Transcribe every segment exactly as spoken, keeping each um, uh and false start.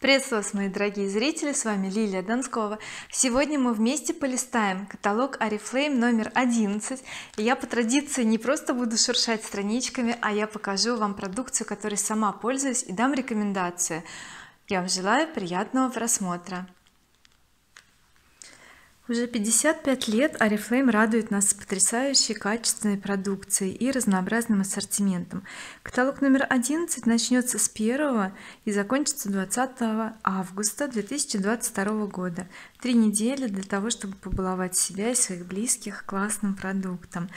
Приветствую вас, мои дорогие зрители, с вами Лилия Донскова. Сегодня мы вместе полистаем каталог Oriflame номер одиннадцать, и я по традиции не просто буду шуршать страничками, а я покажу вам продукцию, которой сама пользуюсь, и дам рекомендации. Я вам желаю приятного просмотра. Уже пятьдесят пять лет Oriflame радует нас потрясающей качественной продукцией и разнообразным ассортиментом. Каталог номер одиннадцать начнется с первого и закончится двадцатого августа две тысячи двадцать второго года. Три недели для того, чтобы побаловать себя и своих близких классным продуктом.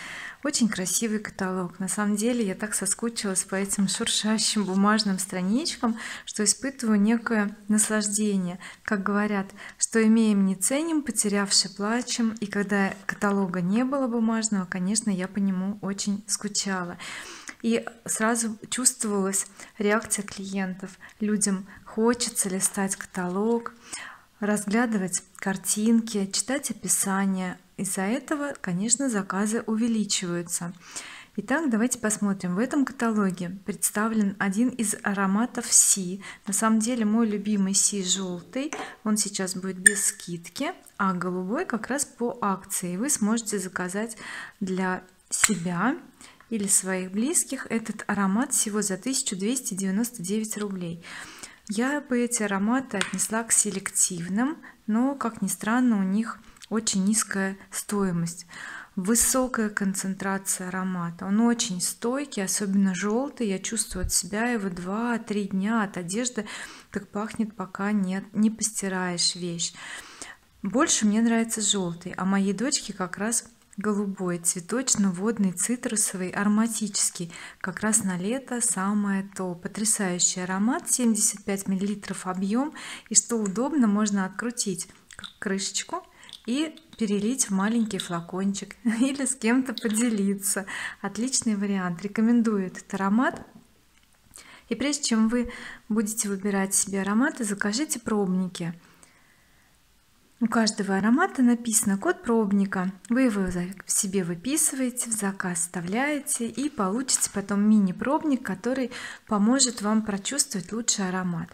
Очень красивый каталог. На самом деле я так соскучилась по этим шуршащим бумажным страничкам, что испытываю некое наслаждение. Как говорят, что имеем не ценим, потерявши плачем. И когда каталога не было бумажного, конечно, я по нему очень скучала. И сразу чувствовалась реакция клиентов. Людям хочется листать каталог, разглядывать картинки, читать описание. Из-за этого, конечно, заказы увеличиваются. Итак, давайте посмотрим. В этом каталоге представлен один из ароматов Си. На самом деле мой любимый Си желтый, он сейчас будет без скидки, а голубой как раз по акции. Вы сможете заказать для себя или своих близких этот аромат всего за тысячу двести девяносто девять рублей. Я бы эти ароматы отнесла к селективным, но, как ни странно, у них очень низкая стоимость. Высокая концентрация аромата. Он очень стойкий, особенно желтый. Я чувствую от себя его два-три дня, от одежды так пахнет, пока нет, не постираешь вещь. Больше мне нравится желтый, а моей дочке как раз голубой, цветочно-водный, цитрусовый, ароматический. Как раз на лето самое то. Потрясающий аромат, семьдесят пять миллилитров объем. И что удобно, можно открутить крышечку и перелить в маленький флакончик или с кем-то поделиться. Отличный вариант, рекомендую этот аромат. И прежде чем вы будете выбирать себе ароматы, закажите пробники. У каждого аромата написано код пробника. Вы его себе выписываете, в заказ вставляете и получите потом мини-пробник, который поможет вам прочувствовать лучший аромат.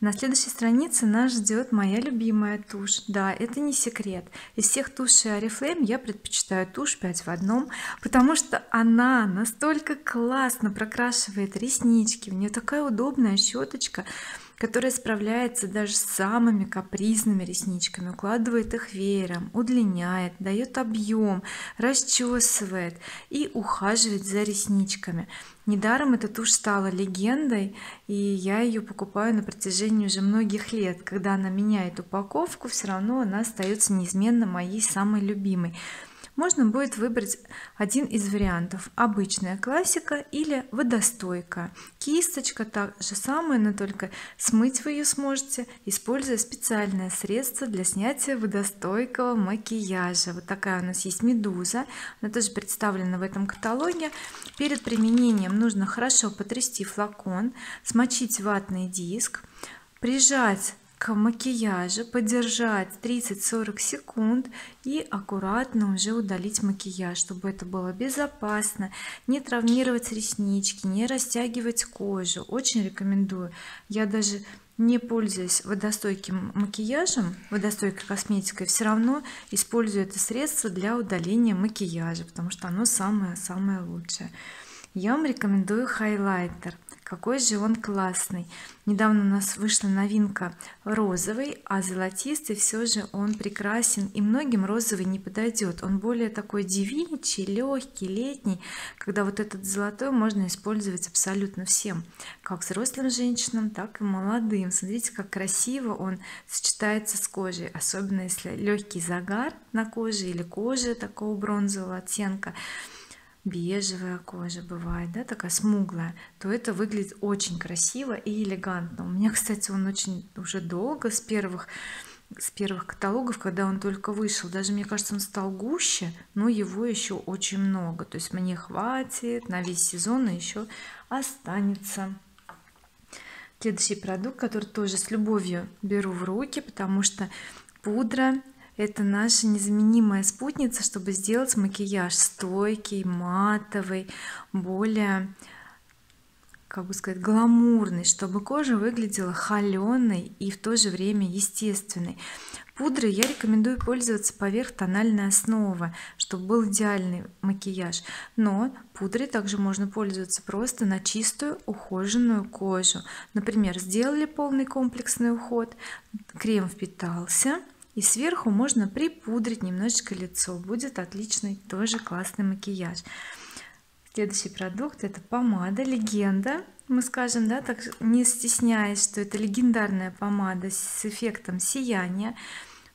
На следующей странице нас ждет моя любимая тушь. Да, это не секрет. Из всех тушей Oriflame я предпочитаю тушь пять в одном, потому что она настолько классно прокрашивает реснички. У нее такая удобная щеточка, которая справляется даже с самыми капризными ресничками, укладывает их веером, удлиняет, дает объем, расчесывает и ухаживает за ресничками. Недаром эта тушь стала легендой, и я ее покупаю на протяжении уже многих лет. Когда она меняет упаковку, все равно она остается неизменно моей самой любимой. Можно будет выбрать один из вариантов: обычная классика или водостойка. Кисточка та же самая, но только смыть вы ее сможете, используя специальное средство для снятия водостойкого макияжа. Вот такая у нас есть медуза, она тоже представлена в этом каталоге. Перед применением нужно хорошо потрясти флакон, смочить ватный диск, прижать к макияжу, подержать тридцать-сорок секунд и аккуратно уже удалить макияж, чтобы это было безопасно, не травмировать реснички, не растягивать кожу. Очень рекомендую. Я даже не пользуясь водостойким макияжем, водостойкой косметикой, все равно использую это средство для удаления макияжа, потому что оно самое-самое лучшее. Я вам рекомендую хайлайтер. Какой же он классный. Недавно у нас вышла новинка розовый, а золотистый все же он прекрасен, и многим розовый не подойдет. Он более такой девичий, легкий, летний, когда вот этот золотой можно использовать абсолютно всем, как взрослым женщинам, так и молодым. Смотрите, как красиво он сочетается с кожей, особенно если легкий загар на коже или кожа такого бронзового оттенка. Бежевая кожа бывает, да, такая смуглая, то это выглядит очень красиво и элегантно. У меня, кстати, он очень уже долго, с первых, с первых каталогов, когда он только вышел. Даже, мне кажется, он стал гуще, но его еще очень много. То есть мне хватит на весь сезон и еще останется. Следующий продукт, который тоже с любовью беру в руки, потому что пудра — это наша незаменимая спутница, чтобы сделать макияж стойкий, матовый, более как бы сказать, гламурный, чтобы кожа выглядела холеной и в то же время естественной. Пудры я рекомендую пользоваться поверх тональной основы, чтобы был идеальный макияж. Но пудрой также можно пользоваться просто на чистую ухоженную кожу. Например, сделали полный комплексный уход, крем впитался, и сверху можно припудрить немножечко лицо. Будет отличный, тоже классный макияж. Следующий продукт — это помада «Легенда». Мы скажем, да, так не стесняясь, что это легендарная помада с эффектом сияния.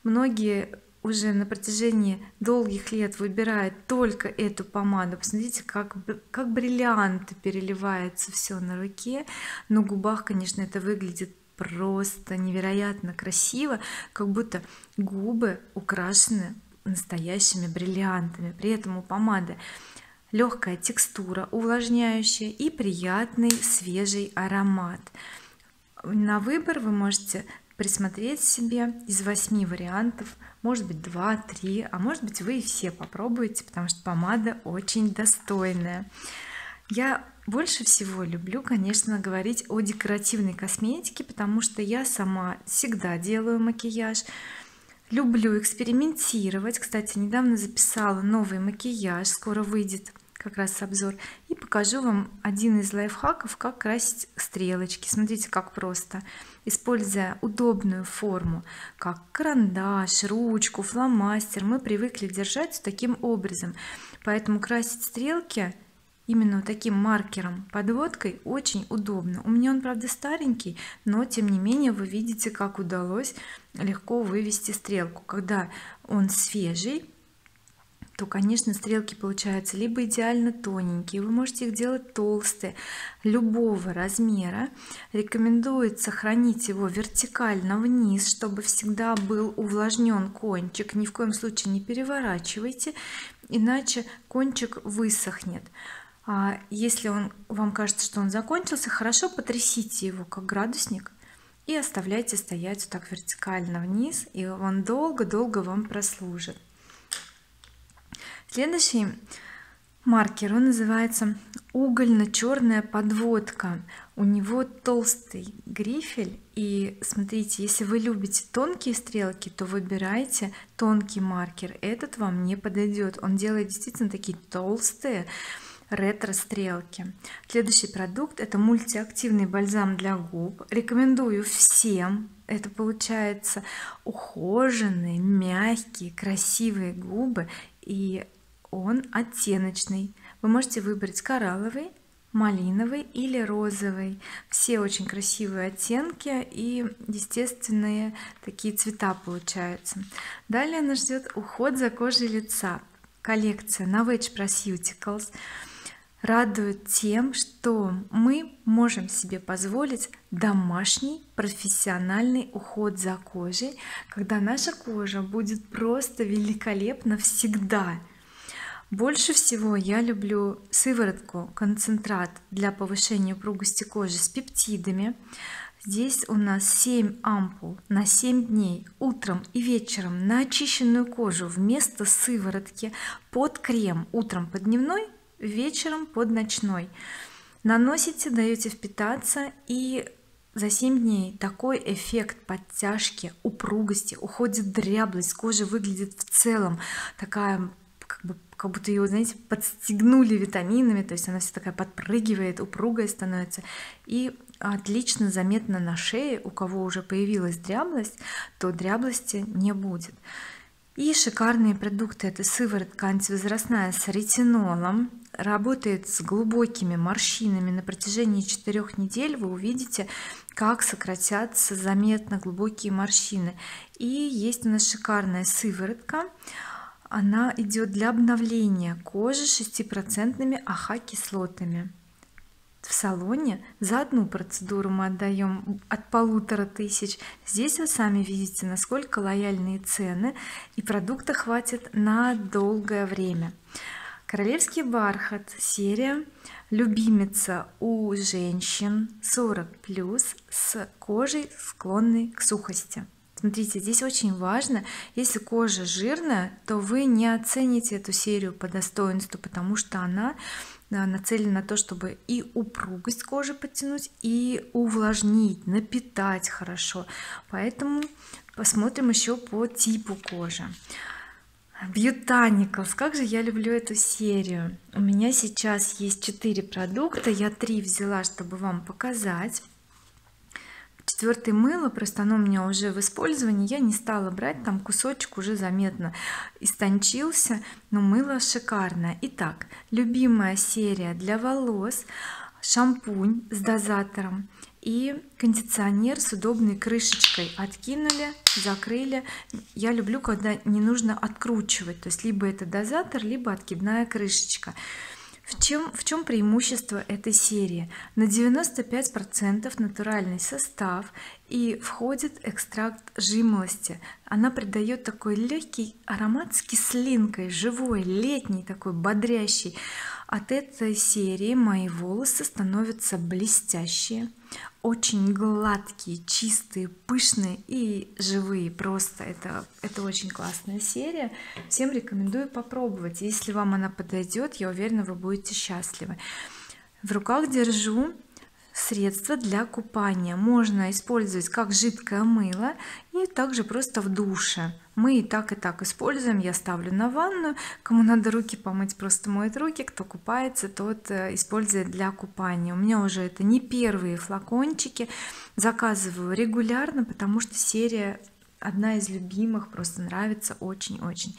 Многие уже на протяжении долгих лет выбирают только эту помаду. Посмотрите, как, как бриллианты переливается все на руке. На губах, конечно, это выглядит просто невероятно красиво, как будто губы украшены настоящими бриллиантами. При этом у помады легкая текстура, увлажняющая, и приятный свежий аромат. На выбор вы можете присмотреть себе из восьми вариантов, может быть два-три, а может быть вы и все попробуете, потому что помада очень достойная. Я больше всего люблю, конечно, говорить о декоративной косметике, потому что я сама всегда делаю макияж. Люблю экспериментировать. Кстати, недавно записала новый макияж, скоро выйдет как раз обзор. И покажу вам один из лайфхаков, как красить стрелочки. Смотрите, как просто. Используя удобную форму, как карандаш, ручку, фломастер, мы привыкли держать таким образом. Поэтому красить стрелки именно таким маркером, подводкой, очень удобно. У меня он, правда, старенький, но тем не менее вы видите, как удалось легко вывести стрелку. Когда он свежий, то, конечно, стрелки получаются либо идеально тоненькие, вы можете их делать толстые, любого размера. Рекомендуется хранить его вертикально вниз, чтобы всегда был увлажнен кончик. Ни в коем случае не переворачивайте, иначе кончик высохнет. А если он, вам кажется, что он закончился, хорошо потрясите его как градусник и оставляйте стоять вот так вертикально вниз, и он долго-долго вам прослужит. Следующий маркер, он называется угольно-черная подводка. У него толстый грифель, и смотрите, если вы любите тонкие стрелки, то выбирайте тонкий маркер. Этот вам не подойдет, он делает действительно такие толстые ретро-стрелки. Следующий продукт — это мультиактивный бальзам для губ. Рекомендую всем. Это получается ухоженные, мягкие, красивые губы, и он оттеночный. Вы можете выбрать коралловый, малиновый или розовый. Все очень красивые оттенки и естественные такие цвета получаются. Далее нас ждет уход за кожей лица. Коллекция NovAge Proceuticals радует тем, что мы можем себе позволить домашний профессиональный уход за кожей, когда наша кожа будет просто великолепна всегда. Больше всего я люблю сыворотку концентрат для повышения упругости кожи с пептидами. Здесь у нас семь ампул на семь дней, утром и вечером, на очищенную кожу вместо сыворотки, под крем утром под дневной, вечером под ночной. Наносите, даете впитаться, и за семь дней такой эффект подтяжки, упругости, уходит дряблость, кожа выглядит в целом такая, как бы, как будто ее, знаете, подстегнули витаминами, то есть она вся такая подпрыгивает, упругая становится. И отлично заметно на шее, у кого уже появилась дряблость, то дряблости не будет. И шикарные продукты — это сыворотка антивозрастная с ретинолом, работает с глубокими морщинами. На протяжении четырёх недель вы увидите, как сократятся заметно глубокие морщины. И есть у нас шикарная сыворотка, она идет для обновления кожи шестью процентами а ха-кислотами. В салоне за одну процедуру мы отдаем от полутора тысяч. Здесь вы сами видите, насколько лояльные цены, и продукта хватит на долгое время. Королевский бархат серия любимица у женщин сорок плюс с кожей, склонной к сухости. Смотрите, здесь очень важно, если кожа жирная, то вы не оцените эту серию по достоинству, потому что она нацелена на то, чтобы и упругость кожи подтянуть, и увлажнить, напитать хорошо. Поэтому посмотрим еще по типу кожи. Beautanicals, как же я люблю эту серию. У меня сейчас есть четыре продукта, я три взяла, чтобы вам показать. Четвертое мыло, просто оно у меня уже в использовании, я не стала брать, там кусочек уже заметно истончился, но мыло шикарное. Итак, любимая серия для волос, шампунь с дозатором и кондиционер с удобной крышечкой. Откинули, закрыли. Я люблю, когда не нужно откручивать, то есть либо это дозатор, либо откидная крышечка. В чем, в чем преимущество этой серии? На девяносто пять процентов натуральный состав и входит экстракт жимолости. Она придает такой легкий аромат с кислинкой, живой, летний, такой бодрящий. От этой серии мои волосы становятся блестящие, очень гладкие, чистые, пышные и живые. Просто это, это очень классная серия. Всем рекомендую попробовать. Если вам она подойдет, я уверена, вы будете счастливы. В руках держу средство для купания. Можно использовать как жидкое мыло и также просто в душе. Мы и так и так используем. Я ставлю на ванну. Кому надо руки помыть, просто моет руки. Кто купается, тот использует для купания. У меня уже это не первые флакончики. Заказываю регулярно, потому что серия одна из любимых. Просто нравится очень-очень.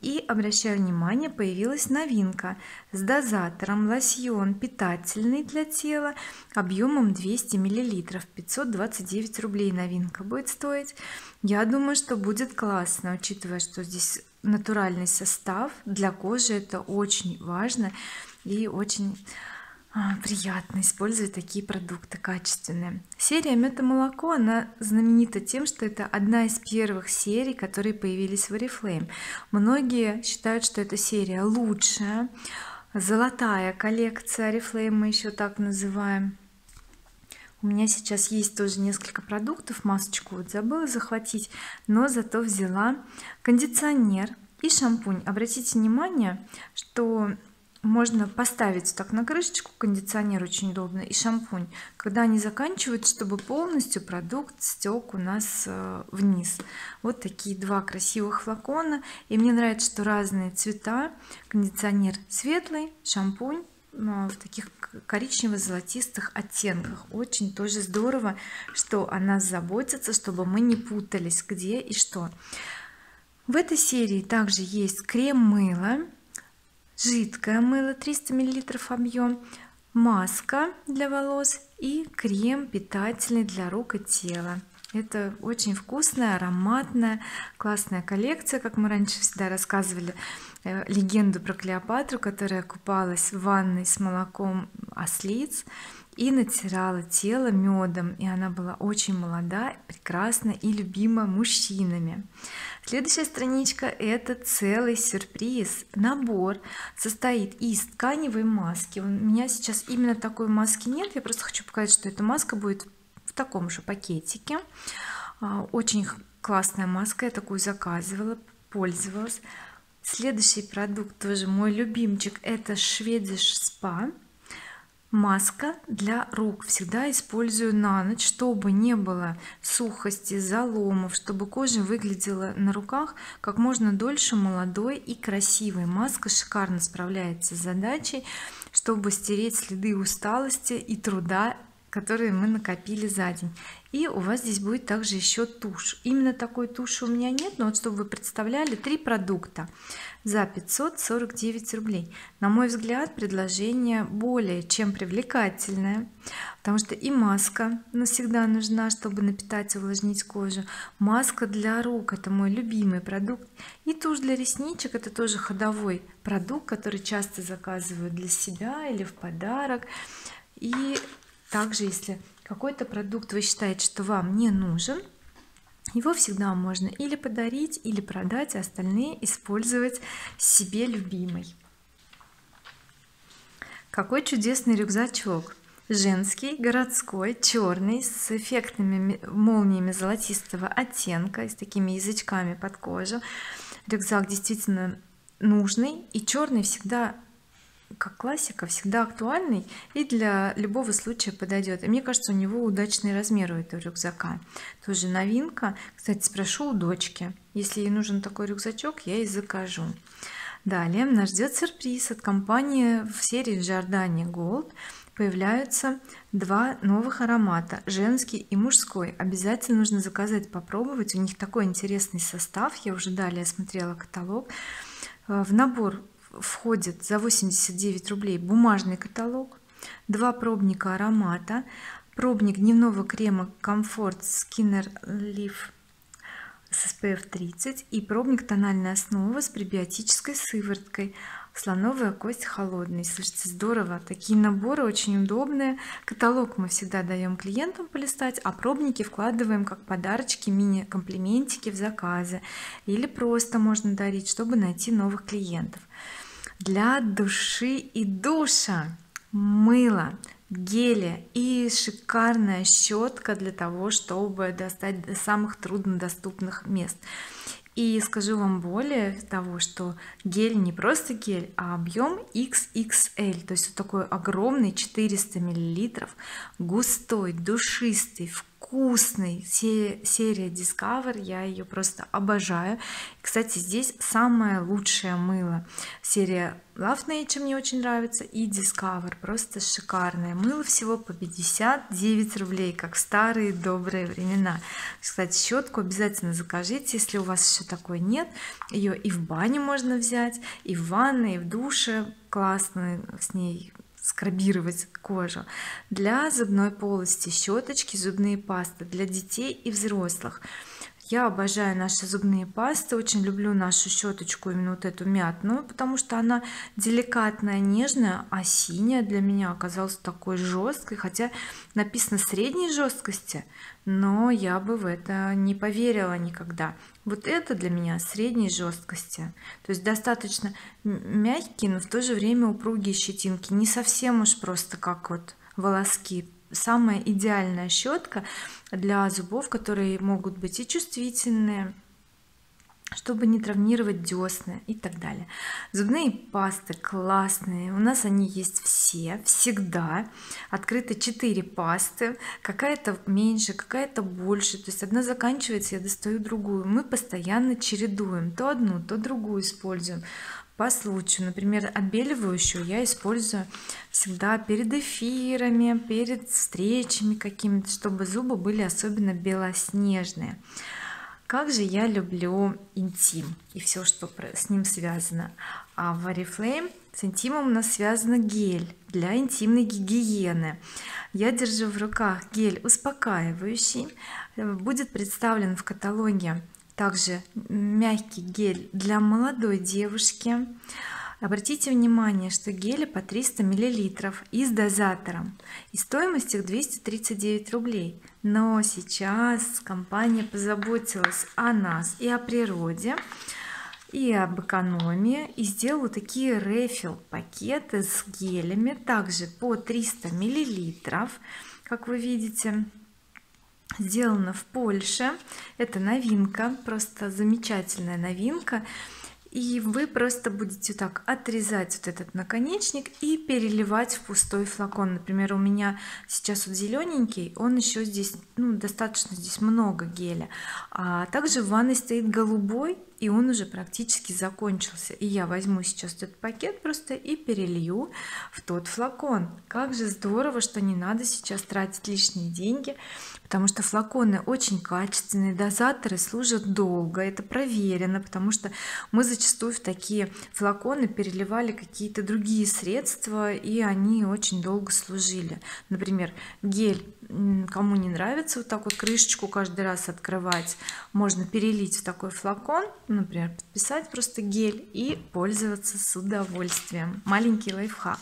И обращаю внимание, появилась новинка с дозатором, лосьон питательный для тела объемом двести миллилитров, пятьсот двадцать девять рублей новинка будет стоить. Я думаю, что будет классно, учитывая, что здесь натуральный состав, для кожи это очень важно и очень приятно использовать такие продукты качественные. Серия мёд и молоко, она знаменита тем, что это одна из первых серий, которые появились в Oriflame. Многие считают, что эта серия лучшая, золотая коллекция Oriflame, мы еще так называем. У меня сейчас есть тоже несколько продуктов, масочку вот забыла захватить, но зато взяла кондиционер и шампунь. Обратите внимание, что можно поставить так на крышечку, кондиционер очень удобно, и шампунь, когда они заканчиваются, чтобы полностью продукт стек у нас вниз. Вот такие два красивых флакона, и мне нравится, что разные цвета. Кондиционер светлый, шампунь в таких коричнево-золотистых оттенках. Очень тоже здорово, что о нас заботятся, чтобы мы не путались, где и что. В этой серии также есть крем-мыло, жидкое мыло триста миллилитров объем, маска для волос и крем питательный для рук и тела. Это очень вкусная, ароматная, классная коллекция, как мы раньше всегда рассказывали легенду про Клеопатру, которая купалась в ванной с молоком ослиц и натирала тело медом, и она была очень молода, прекрасна и любима мужчинами. Следующая страничка — это целый сюрприз. Набор состоит из тканевой маски. У меня сейчас именно такой маски нет, я просто хочу показать, что эта маска будет в таком же пакетике. Очень классная маска, я такую заказывала, пользовалась. Следующий продукт тоже мой любимчик, это Swedish Spa. Маска для рук всегда использую на ночь, чтобы не было сухости, заломов, чтобы кожа выглядела на руках как можно дольше молодой и красивой. Маска шикарно справляется с задачей, чтобы стереть следы усталости и труда, которые мы накопили за день. И у вас здесь будет также еще тушь. Именно такой туши у меня нет, но вот чтобы вы представляли, три продукта за пятьсот сорок девять рублей. На мой взгляд, предложение более чем привлекательное, потому что и маска навсегда нужна, чтобы напитать и увлажнить кожу. Маска для рук — это мой любимый продукт. И тушь для ресничек — это тоже ходовой продукт, который часто заказывают для себя или в подарок. И также, если какой-то продукт вы считаете, что вам не нужен, его всегда можно или подарить, или продать, а остальные использовать себе любимый. Какой чудесный рюкзачок! женский, городской, черный, с эффектными молниями золотистого оттенка и с такими язычками под кожу. Рюкзак действительно нужный, и черный всегда, как классика, всегда актуальный и для любого случая подойдет. И мне кажется, у него удачный размер у этого рюкзака. Тоже новинка. Кстати, спрошу у дочки. Если ей нужен такой рюкзачок, я ей закажу. Далее нас ждет сюрприз от компании. В серии Giordani Gold появляются два новых аромата, женский и мужской. Обязательно нужно заказать, попробовать. У них такой интересный состав. Я уже далее смотрела каталог. В набор входит за восемьдесят девять рублей бумажный каталог, два пробника аромата, пробник дневного крема Comfort Skinner Leaf с эс пэ эф тридцать и пробник тональной основы с пребиотической сывороткой слоновая кость холодный. Слушайте, здорово, такие наборы очень удобные. Каталог мы всегда даем клиентам полистать, а пробники вкладываем как подарочки, мини-комплиментики в заказы или просто можно дарить, чтобы найти новых клиентов. Для души и душа мыло, гели и шикарная щетка для того, чтобы достать до самых труднодоступных мест. И скажу вам более того, что гель не просто гель, а объем икс икс эль, то есть вот такой огромный, четыреста миллилитров, густой, душистый, вкусный. Серия Discover, я ее просто обожаю. Кстати, здесь самое лучшее мыло. Серия Love Nature мне очень нравится и Discover, просто шикарное мыло, всего по пятьдесят девять рублей, как в старые добрые времена. Кстати, щетку обязательно закажите, если у вас еще такой нет. Ее и в бане можно взять, и в ванной, и в душе, классно с ней скрабировать кожу. Для зубной полости щеточки, зубные пасты для детей и взрослых. Я обожаю наши зубные пасты, очень люблю нашу щеточку, именно вот эту мятную, потому что она деликатная, нежная, а синяя для меня оказалась такой жесткой, хотя написано средней жесткости, но я бы в это не поверила никогда. Вот это для меня средней жесткости, то есть достаточно мягкие, но в то же время упругие щетинки, не совсем уж просто как вот волоски. Самая идеальная щетка для зубов, которые могут быть и чувствительные, чтобы не травмировать десны и так далее. Зубные пасты классные, у нас они есть все, всегда. Открыто четыре пасты, какая-то меньше, какая-то больше, то есть одна заканчивается, я достаю другую. Мы постоянно чередуем, то одну, то другую используем по случаю. Например, отбеливающую я использую всегда перед эфирами, перед встречами какими-то, чтобы зубы были особенно белоснежные. Как же я люблю интим и все, что с ним связано. А в Oriflame с интимом у нас связан гель для интимной гигиены. Я держу в руках гель успокаивающий. Будет представлен в каталоге также мягкий гель для молодой девушки. Обратите внимание, что гели по триста миллилитров и с дозатором. И стоимость их двести тридцать девять рублей. Но сейчас компания позаботилась о нас и о природе, и об экономии. И сделала такие рефил пакеты с гелями. Также по триста миллилитров, как вы видите. Сделано в Польше, это новинка, просто замечательная новинка. И вы просто будете так отрезать вот этот наконечник и переливать в пустой флакон. Например, у меня сейчас вот зелененький, он еще здесь, ну, достаточно здесь много геля. А также в ванной стоит голубой, и он уже практически закончился. И я возьму сейчас этот пакет просто и перелью в тот флакон. Как же здорово, что не надо сейчас тратить лишние деньги, потому что флаконы очень качественные, дозаторы служат долго, это проверено, потому что мы зачем Зачастую в такие флаконы переливали какие-то другие средства, и они очень долго служили. Например, гель, кому не нравится вот так вот крышечку каждый раз открывать, можно перелить в такой флакон, например, подписать просто гель и пользоваться с удовольствием. Маленький лайфхак.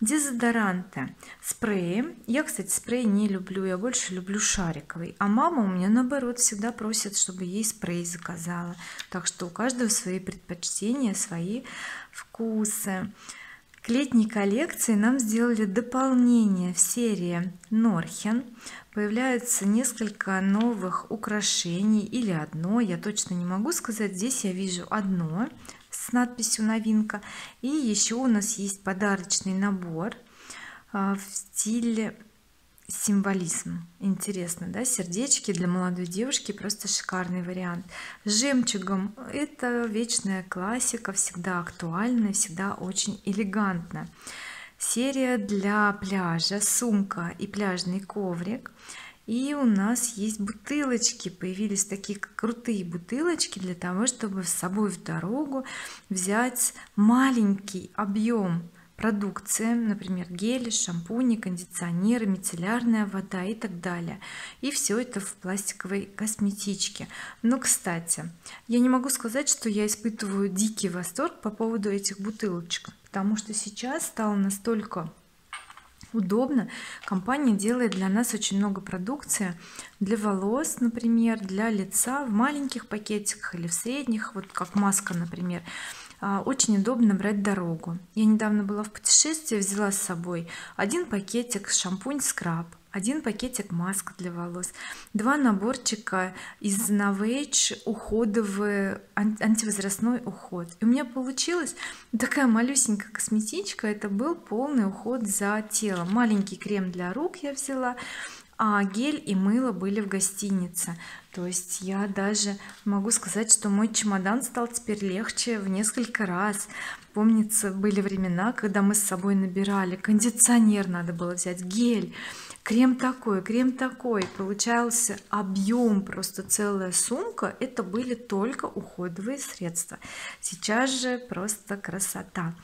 Дезодоранты, спреи. Я, кстати, спрей не люблю, я больше люблю шариковый, а мама у меня наоборот всегда просит, чтобы ей спрей заказала. Так что у каждого свои предпочтения, свои вкусы. К летней коллекции нам сделали дополнение в серии Norhen. Появляется несколько новых украшений или одно, я точно не могу сказать. Здесь я вижу одно с надписью «Новинка». И еще у нас есть подарочный набор в стиле символизм. Интересно, да? Сердечки для молодой девушки, просто шикарный вариант. С жемчугом — это вечная классика, всегда актуальна, всегда очень элегантна. Серия для пляжа, сумка и пляжный коврик. И у нас есть бутылочки, появились такие крутые бутылочки для того, чтобы с собой в дорогу взять маленький объем продукции, например, гели, шампуни, кондиционеры, мицеллярная вода и так далее. И все это в пластиковой косметичке. Но, кстати, я не могу сказать, что я испытываю дикий восторг по поводу этих бутылочек, потому что сейчас стало настолько удобно. Компания делает для нас очень много продукции для волос, например, для лица в маленьких пакетиках или в средних, вот как маска, например. Очень удобно брать дорогу. Я недавно была в путешествии, взяла с собой один пакетик шампунь-скраб, один пакетик маск для волос, два наборчика из NovAge уходовый, антивозрастной уход. И у меня получилась такая малюсенькая косметичка, это был полный уход за телом. Маленький крем для рук я взяла, а гель и мыло были в гостинице. То есть я даже могу сказать, что мой чемодан стал теперь легче в несколько раз. Помнится, были времена, когда мы с собой набирали кондиционер, надо было взять гель, крем такой, крем такой. Получался объем, просто целая сумка. Это были только уходовые средства. Сейчас же просто красота.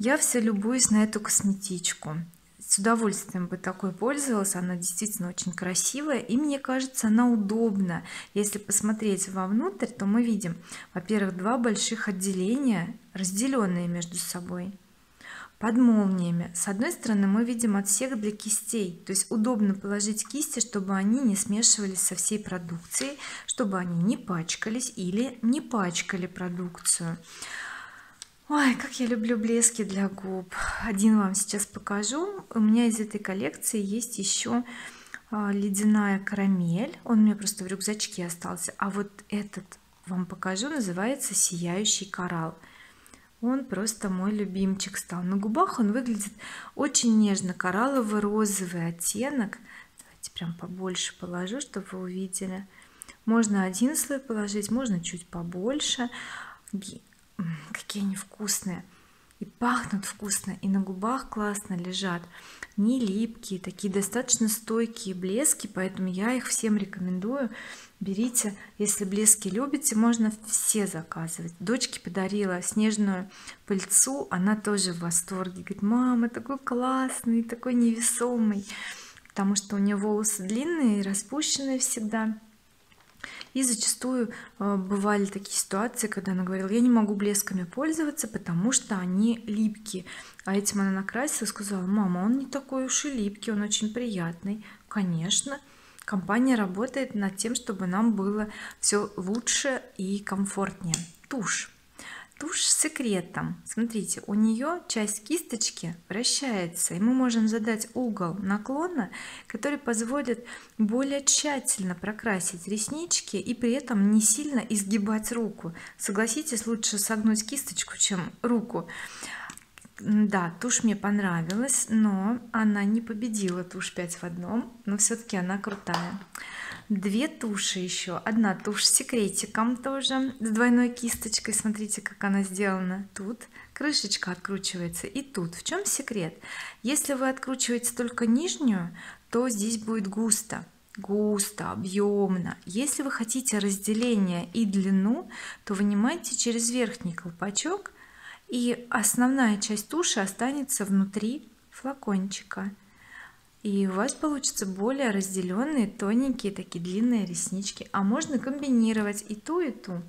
Я все любуюсь на эту косметичку. С удовольствием бы такой пользовалась, она действительно очень красивая, и мне кажется, она удобна. Если посмотреть вовнутрь, то мы видим, во-первых, два больших отделения, разделенные между собой под молниями. С одной стороны мы видим отсек для кистей, то есть удобно положить кисти, чтобы они не смешивались со всей продукцией, чтобы они не пачкались или не пачкали продукцию. Ой, как я люблю блески для губ. Один вам сейчас покажу. У меня из этой коллекции есть еще ледяная карамель. Он у меня просто в рюкзачке остался. А вот этот вам покажу. Называется «Сияющий коралл». Он просто мой любимчик стал. На губах он выглядит очень нежно. Кораллово-розовый оттенок. Давайте прям побольше положу, чтобы вы увидели. Можно один слой положить, можно чуть побольше. Какие они вкусные, и пахнут вкусно, и на губах классно лежат, не липкие, такие достаточно стойкие блески, поэтому я их всем рекомендую. Берите, если блески любите, можно все заказывать. Дочке подарила снежную пыльцу, она тоже в восторге, говорит: мама, такой классный, такой невесомый, потому что у нее волосы длинные, распущенные всегда. И зачастую бывали такие ситуации, когда она говорила: я не могу блесками пользоваться, потому что они липкие. А этим она накрасила и сказала: мама, он не такой уж и липкий, он очень приятный. Конечно, компания работает над тем, чтобы нам было все лучше и комфортнее. Тушь. Тушь с секретом. Смотрите, у нее часть кисточки вращается, и мы можем задать угол наклона, который позволит более тщательно прокрасить реснички и при этом не сильно изгибать руку. Согласитесь, лучше согнуть кисточку, чем руку. Да, тушь мне понравилась, но она не победила тушь пять в одном, но все-таки она крутая. Две туши еще. Одна тушь с секретиком тоже, с двойной кисточкой. Смотрите, как она сделана. Тут крышечка откручивается и тут. В чем секрет? Если вы откручиваете только нижнюю, то здесь будет густо. Густо, объемно. Если вы хотите разделение и длину, то вынимайте через верхний колпачок, и основная часть туши останется внутри флакончика. И у вас получатся более разделенные, тоненькие, такие длинные реснички. А можно комбинировать и ту, и ту.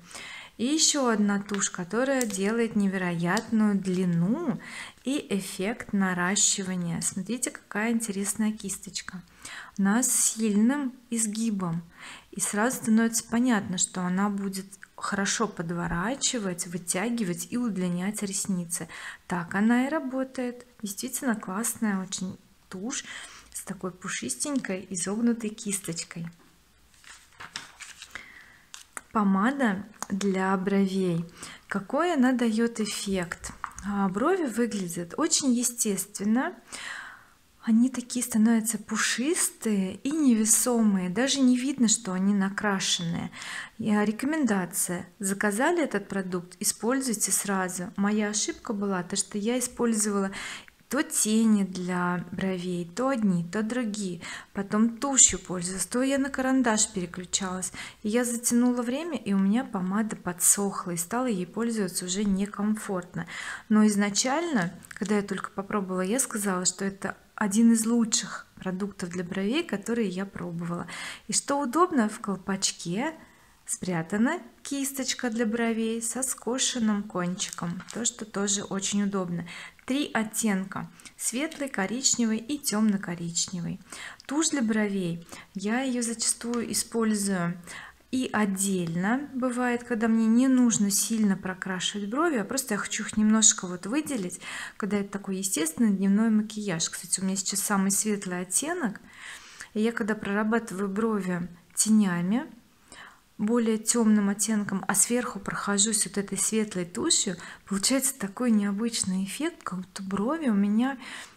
И еще одна тушь, которая делает невероятную длину и эффект наращивания. Смотрите, какая интересная кисточка. У нас с сильным изгибом. И сразу становится понятно, что она будет хорошо подворачивать, вытягивать и удлинять ресницы. Так она и работает. Действительно классная очень тушь с такой пушистенькой изогнутой кисточкой. Помада для бровей. Какой она дает эффект? Брови выглядят очень естественно. Они такие становятся пушистые и невесомые. Даже не видно, что они накрашенные. Рекомендация. Заказали этот продукт, используйте сразу. Моя ошибка была, то что я использовала то тени для бровей, то одни, то другие. Потом тушью пользовалась, то я на карандаш переключалась. И я затянула время, и у меня помада подсохла, и стала ей пользоваться уже некомфортно. Но изначально, когда я только попробовала, я сказала, что это один из лучших продуктов для бровей, которые я пробовала. И что удобно, в колпачке спрятана кисточка для бровей со скошенным кончиком, то что тоже очень удобно. Три оттенка: светлый, коричневый и темно-коричневый. Тушь для бровей я ее зачастую использую и отдельно, бывает, когда мне не нужно сильно прокрашивать брови, а просто я хочу их немножко вот выделить, когда это такой естественный дневной макияж. Кстати, у меня сейчас самый светлый оттенок, и я когда прорабатываю брови тенями, более темным оттенком, а сверху прохожусь вот этой светлой тушью, получается такой необычный эффект, как будто брови у меня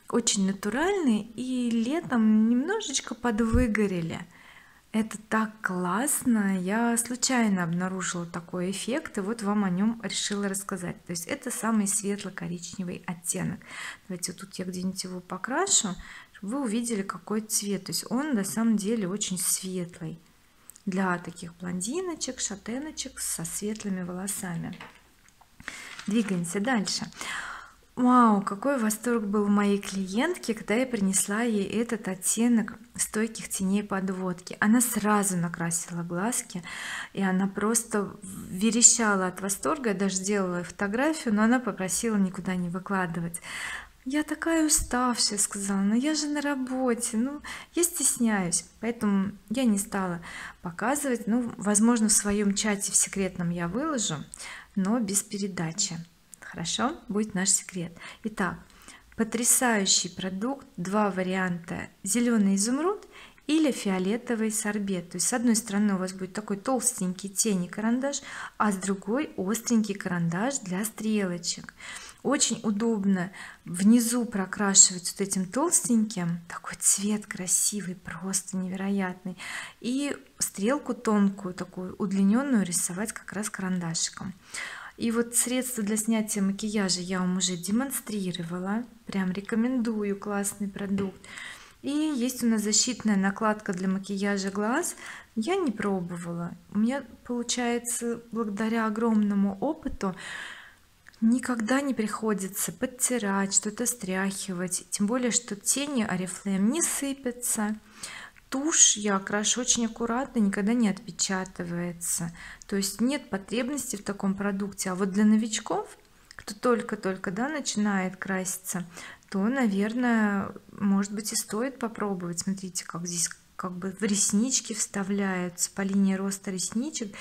очень натуральные и летом немножечко подвыгорели. Это так классно! Я случайно обнаружила такой эффект, и вот вам о нем решила рассказать. То есть это самый светло-коричневый оттенок. Давайте вот тут я где-нибудь его покрашу, чтобы вы увидели, какой цвет. То есть он на самом деле очень светлый. Для таких блондиночек, шатеночек со светлыми волосами. Двигаемся дальше. Вау, какой восторг был у моей клиентки, когда я принесла ей этот оттенок стойких теней подводки. Она сразу накрасила глазки, и она просто верещала от восторга. Я даже сделала фотографию, но она попросила никуда не выкладывать. Я такая уставшая, сказала, но я же на работе, ну я стесняюсь, поэтому я не стала показывать. Ну, возможно, в своем чате в секретном я выложу, но без передачи. Хорошо, будет наш секрет. Итак, потрясающий продукт, два варианта: зеленый изумруд или фиолетовый сорбет. То есть с одной стороны у вас будет такой толстенький тени карандаш, а с другой остренький карандаш для стрелочек. Очень удобно внизу прокрашивать вот этим толстеньким, такой цвет красивый, просто невероятный, и стрелку тонкую, такую удлиненную, рисовать как раз карандашиком. И вот средство для снятия макияжа я вам уже демонстрировала, прям рекомендую, классный продукт. И есть у нас защитная накладка для макияжа глаз. Я не пробовала, у меня получается, благодаря огромному опыту, никогда не приходится подтирать, что-то стряхивать, тем более что тени Oriflame не сыпятся. Тушь я крашу очень аккуратно, никогда не отпечатывается, то есть нет потребности в таком продукте. А вот для новичков, кто только-только да, начинает краситься, то, наверное, может быть и стоит попробовать. Смотрите, как здесь как бы в реснички вставляются по линии роста ресничек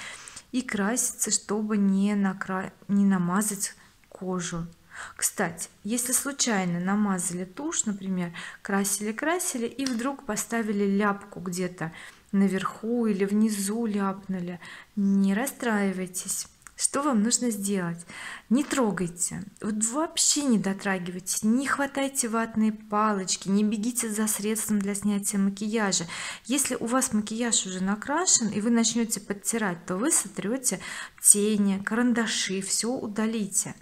и красится, чтобы не, накра... не намазать кожу. Кстати, если случайно намазали тушь, например, красили-красили и вдруг поставили ляпку где-то наверху или внизу ляпнули, не расстраивайтесь. Что вам нужно сделать? Не трогайте, вот вообще не дотрагивайтесь, не хватайте ватные палочки, не бегите за средством для снятия макияжа. Если у вас макияж уже накрашен и вы начнете подтирать, то вы сотрете тени, карандаши, все удалите.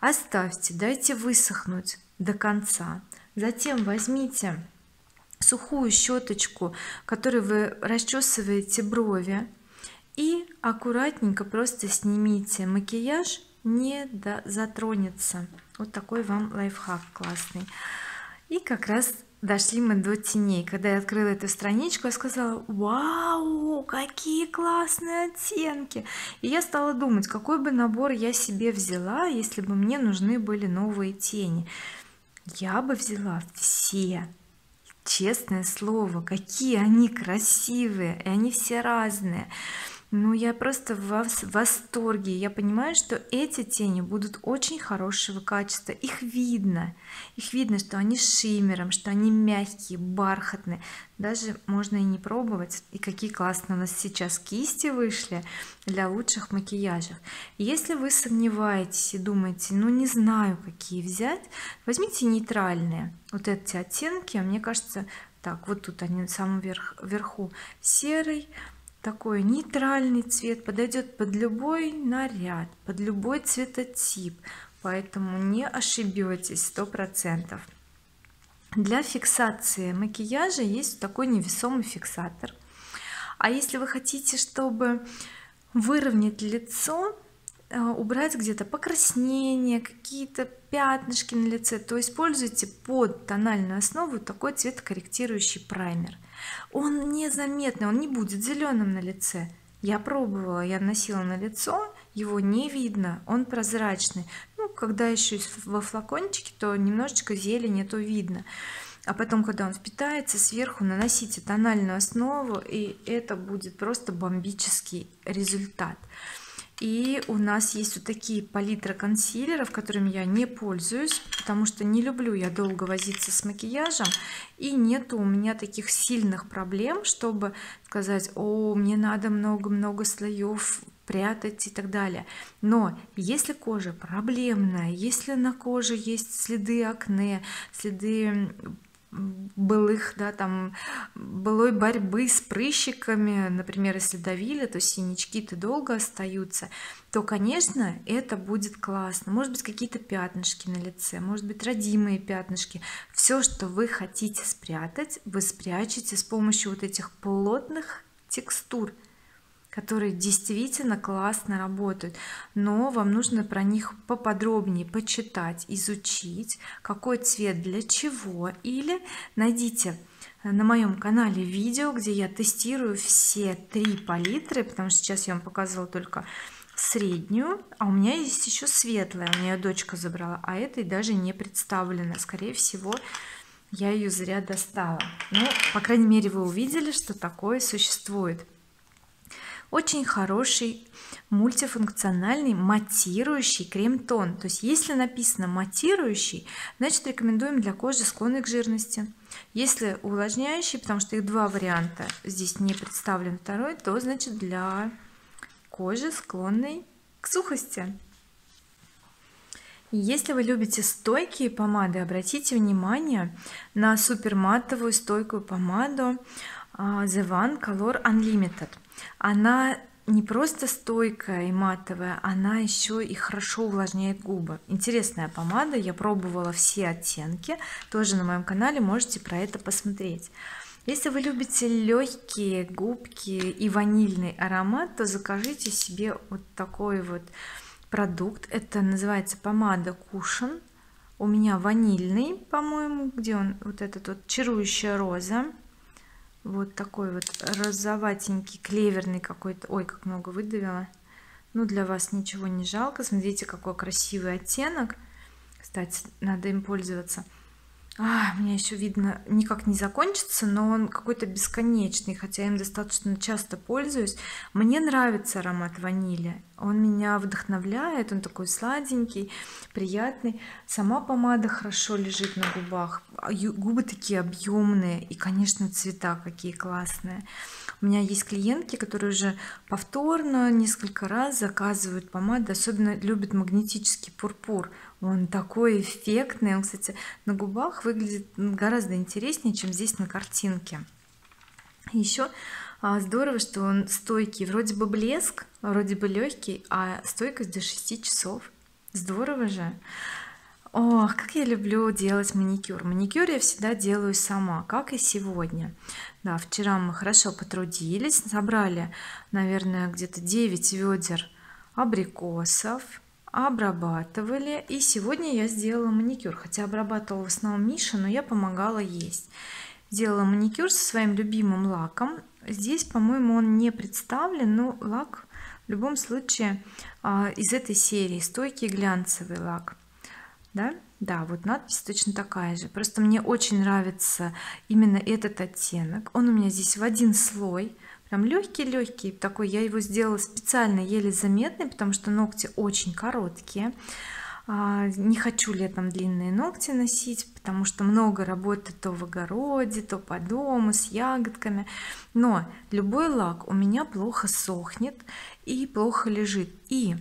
Оставьте, дайте высохнуть до конца, затем возьмите сухую щеточку, которой вы расчесываете брови, и аккуратненько просто снимите макияж, не затронется. Вот такой вам лайфхак классный. И как раз Дошли мы до теней. Когда я открыла эту страничку, я сказала: вау, какие классные оттенки. И я стала думать, какой бы набор я себе взяла, если бы мне нужны были новые тени. Я бы взяла все, честное слово, какие они красивые, и они все разные. Ну, я просто в восторге. Я понимаю, что эти тени будут очень хорошего качества. Их видно. Их видно, что они с шиммером, что они мягкие, бархатные. Даже можно и не пробовать. И какие классные у нас сейчас кисти вышли для лучших макияжей. Если вы сомневаетесь и думаете, ну не знаю, какие взять, возьмите нейтральные. Вот эти оттенки, мне кажется, так, вот тут они на самом верх, верху серый. Такой нейтральный цвет подойдет под любой наряд, под любой цветотип, поэтому не ошибетесь сто процентов. Для фиксации макияжа есть такой невесомый фиксатор. А если вы хотите, чтобы выровнять лицо, убрать где-то покраснения, какие-то пятнышки на лице, то используйте под тональную основу такой цветокорректирующий праймер. Он незаметный, он не будет зеленым на лице. Я пробовала, я наносила на лицо, его не видно, он прозрачный. Ну, когда еще во флакончике, то немножечко зелени, то видно. А потом, когда он впитается, сверху наносите тональную основу, и это будет просто бомбический результат. И у нас есть вот такие палитра консилеров, которыми я не пользуюсь, потому что не люблю я долго возиться с макияжем. И нету у меня таких сильных проблем, чтобы сказать: о, мне надо много-много слоев прятать и так далее. Но если кожа проблемная, если на коже есть следы акне, следы былых, да, там, былой борьбы с прыщиками, например, если давили, то синячки-то долго остаются, то, конечно, это будет классно. Может быть, какие-то пятнышки на лице, может быть, родимые пятнышки. Все, что вы хотите спрятать, вы спрячете с помощью вот этих плотных текстур, которые действительно классно работают, но вам нужно про них поподробнее почитать, изучить, какой цвет для чего. Или найдите на моем канале видео, где я тестирую все три палитры, потому что сейчас я вам показывала только среднюю, а у меня есть еще светлая, у меня дочка забрала, а этой даже не представлена, скорее всего, я ее зря достала. Ну, по крайней мере, вы увидели, что такое существует. Очень хороший мультифункциональный матирующий крем-тон. То есть если написано матирующий, значит рекомендуем для кожи, склонной к жирности. Если увлажняющий, потому что их два варианта, здесь не представлен второй, то значит для кожи, склонной к сухости. Если вы любите стойкие помады, обратите внимание на суперматовую стойкую помаду The One Color Unlimited. Она не просто стойкая и матовая, она еще и хорошо увлажняет губы. Интересная помада, я пробовала все оттенки, тоже на моем канале можете про это посмотреть. Если вы любите легкие губки и ванильный аромат, то закажите себе вот такой вот продукт. Это называется помада Cushion. У меня ванильный, по-моему, где он, вот этот вот чарующая роза. Вот такой вот розоватенький, клеверный какой-то. Ой, как много выдавила. Ну, для вас ничего не жалко. Смотрите, какой красивый оттенок. Кстати, надо им пользоваться. А, у меня еще видно, никак не закончится, но он какой-то бесконечный, хотя я им достаточно часто пользуюсь. Мне нравится аромат ванили, он меня вдохновляет, он такой сладенький, приятный. Сама помада хорошо лежит на губах, губы такие объемные, и, конечно, цвета какие классные. У меня есть клиентки, которые уже повторно несколько раз заказывают помады, особенно любят магнетический пурпур. Он такой эффектный, он, кстати, на губах выглядит гораздо интереснее, чем здесь на картинке. Еще здорово, что он стойкий, вроде бы блеск, вроде бы легкий, а стойкость до шести часов. Здорово же! Ох, как я люблю делать маникюр. Маникюр я всегда делаю сама, как и сегодня. Да, вчера мы хорошо потрудились, собрали, наверное, где-то девять ведер абрикосов, обрабатывали. И сегодня я сделала маникюр, хотя обрабатывала в основном Миша, но я помогала есть. Делала маникюр со своим любимым лаком. Здесь, по-моему, он не представлен, но лак в любом случае из этой серии, стойкий глянцевый лак. Да? Да, вот надпись точно такая же. Просто мне очень нравится именно этот оттенок. Он у меня здесь в один слой. Прям легкий-легкий такой. Я его сделала специально еле заметный, потому что ногти очень короткие. Не хочу летом длинные ногти носить, потому что много работы то в огороде, то по дому с ягодками. Но любой лак у меня плохо сохнет и плохо лежит. И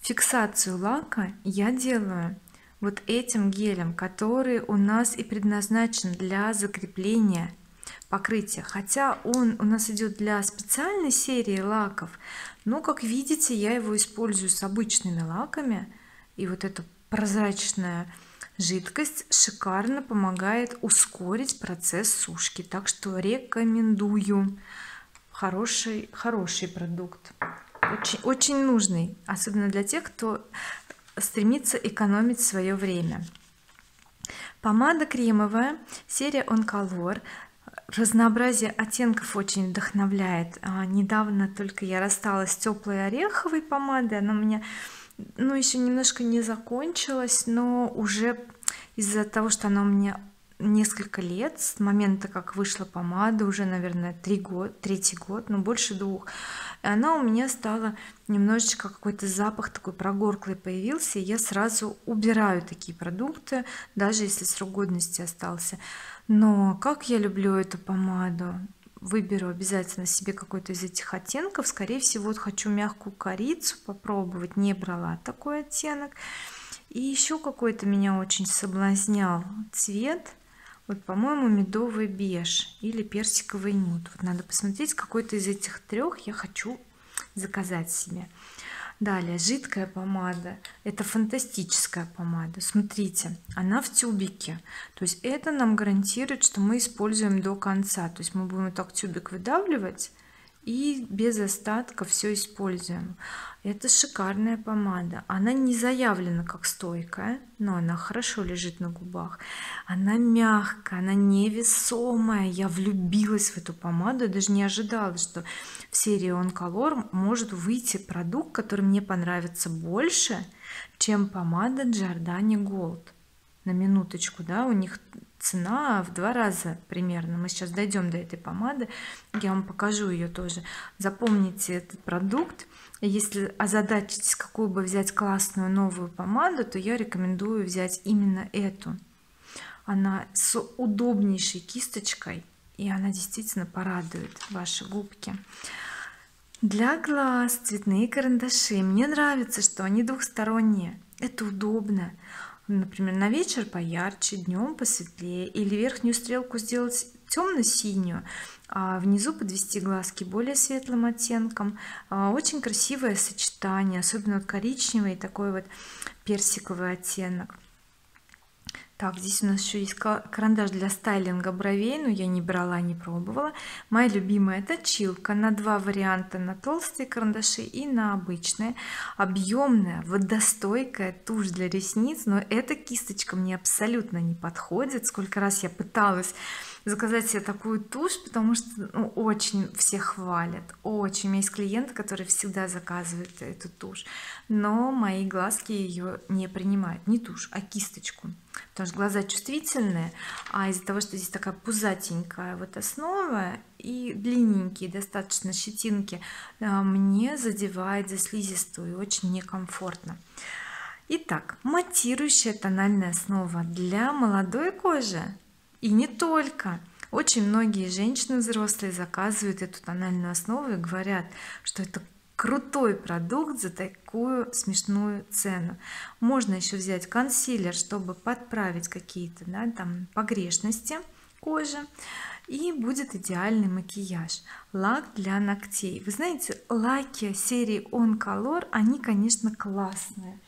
фиксацию лака я делаю вот этим гелем, который у нас и предназначен для закрепления покрытия, хотя он у нас идет для специальной серии лаков, но, как видите, я его использую с обычными лаками, и вот эта прозрачная жидкость шикарно помогает ускорить процесс сушки, так что рекомендую. Хороший, хороший продукт, очень, очень нужный, особенно для тех, кто стремится экономить свое время. Помада кремовая, серия On Color. Разнообразие оттенков очень вдохновляет. А, недавно только я рассталась с теплой ореховой помадой, она у меня ну еще немножко не закончилась, но уже из-за того, что она у меня несколько лет с момента, как вышла помада, уже, наверное, три год третий год, но ну, больше двух, и она у меня стала немножечко, какой-то запах такой прогорклый появился, и я сразу убираю такие продукты, даже если срок годности остался. Но как я люблю эту помаду, выберу обязательно себе какой-то из этих оттенков. Скорее всего, вот хочу мягкую корицу попробовать, не брала такой оттенок, и еще какой-то меня очень соблазнял цвет. Вот, по-моему, медовый беж или персиковый нюд. Вот надо посмотреть, какой-то из этих трех я хочу заказать себе. Далее, жидкая помада. Это фантастическая помада. Смотрите, она в тюбике. То есть это нам гарантирует, что мы используем до конца. То есть мы будем вот так тюбик выдавливать и без остатка все используем. Это шикарная помада. Она не заявлена как стойкая, но она хорошо лежит на губах. Она мягкая, она невесомая. Я влюбилась в эту помаду. Я даже не ожидала, что в серии On Color может выйти продукт, который мне понравится больше, чем помада Giordani Gold. На минуточку, да, у них цена в два раза примерно. Мы сейчас дойдем до этой помады, я вам покажу ее тоже. Запомните этот продукт. Если озадачитесь, какую бы взять классную новую помаду, то я рекомендую взять именно эту. Она с удобнейшей кисточкой, и она действительно порадует ваши губки. Для глаз цветные карандаши. Мне нравится, что они двухсторонние. Это удобно. Например, на вечер поярче, днем посветлее, или верхнюю стрелку сделать темно-синюю, а внизу подвести глазки более светлым оттенком. Очень красивое сочетание, особенно вот коричневый и такой вот персиковый оттенок. Так, здесь у нас еще есть карандаш для стайлинга бровей, но я не брала, не пробовала. Моя любимая точилка, на два варианта, на толстые карандаши и на обычные. Объемная, водостойкая тушь для ресниц, но эта кисточка мне абсолютно не подходит. Сколько раз я пыталась заказать себе такую тушь, потому что ну, очень все хвалят, очень. У меня есть клиенты, которые всегда заказывают эту тушь, но мои глазки ее не принимают, не тушь, а кисточку, потому что глаза чувствительные, а из-за того, что здесь такая пузатенькая вот основа и длинненькие достаточно щетинки, мне задевает за слизистую и очень некомфортно. Итак, матирующая тональная основа для молодой кожи. И не только. Очень многие женщины взрослые заказывают эту тональную основу и говорят, что это крутой продукт за такую смешную цену. Можно еще взять консилер, чтобы подправить какие-то, да, там погрешности кожи. И будет идеальный макияж. Лак для ногтей. Вы знаете, лаки серии On Color, они, конечно, классные.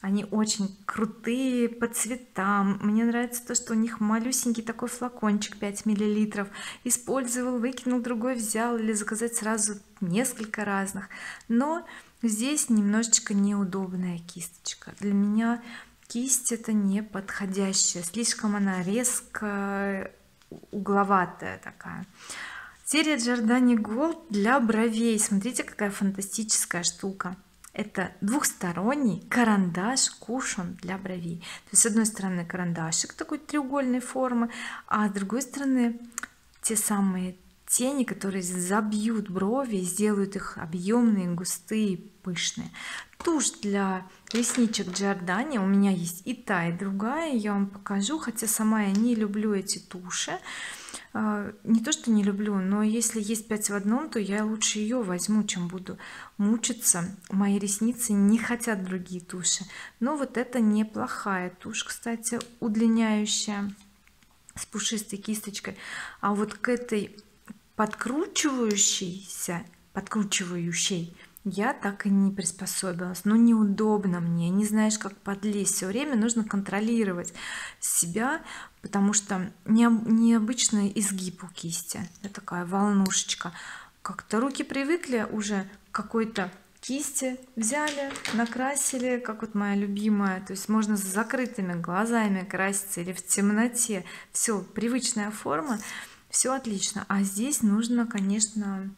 они очень крутые по цветам. Мне нравится то, что у них малюсенький такой флакончик пять миллилитров, использовал, выкинул, другой взял, или заказать сразу несколько разных. Но здесь немножечко неудобная кисточка. Для меня кисть это не подходящая, слишком она резко угловатая такая. Серия Giordani Gold для бровей. Смотрите, какая фантастическая штука. Это двухсторонний карандаш кушон для бровей. То есть с одной стороны карандашик такой треугольной формы, а с другой стороны те самые тени, которые забьют брови, сделают их объемные, густые, пышные. Тушь для ресничек Giordani, у меня есть и та, и другая, я вам покажу, хотя сама я не люблю эти туши. Не то что не люблю, но если есть пять в одном, то я лучше ее возьму, чем буду мучиться. Мои ресницы не хотят другие туши. Но вот это неплохая тушь, кстати, удлиняющая, с пушистой кисточкой. А вот к этой подкручивающейся, подкручивающей я так и не приспособилась. Но неудобно мне, не знаешь, как подлезть. Все время нужно контролировать себя, потому что необычный изгиб у кисти, это такая волнушечка. Как-то руки привыкли уже к какой-то кисти, взяли, накрасили, как вот моя любимая. То есть можно с закрытыми глазами краситься или в темноте. Все, привычная форма, все отлично. А здесь нужно, конечно,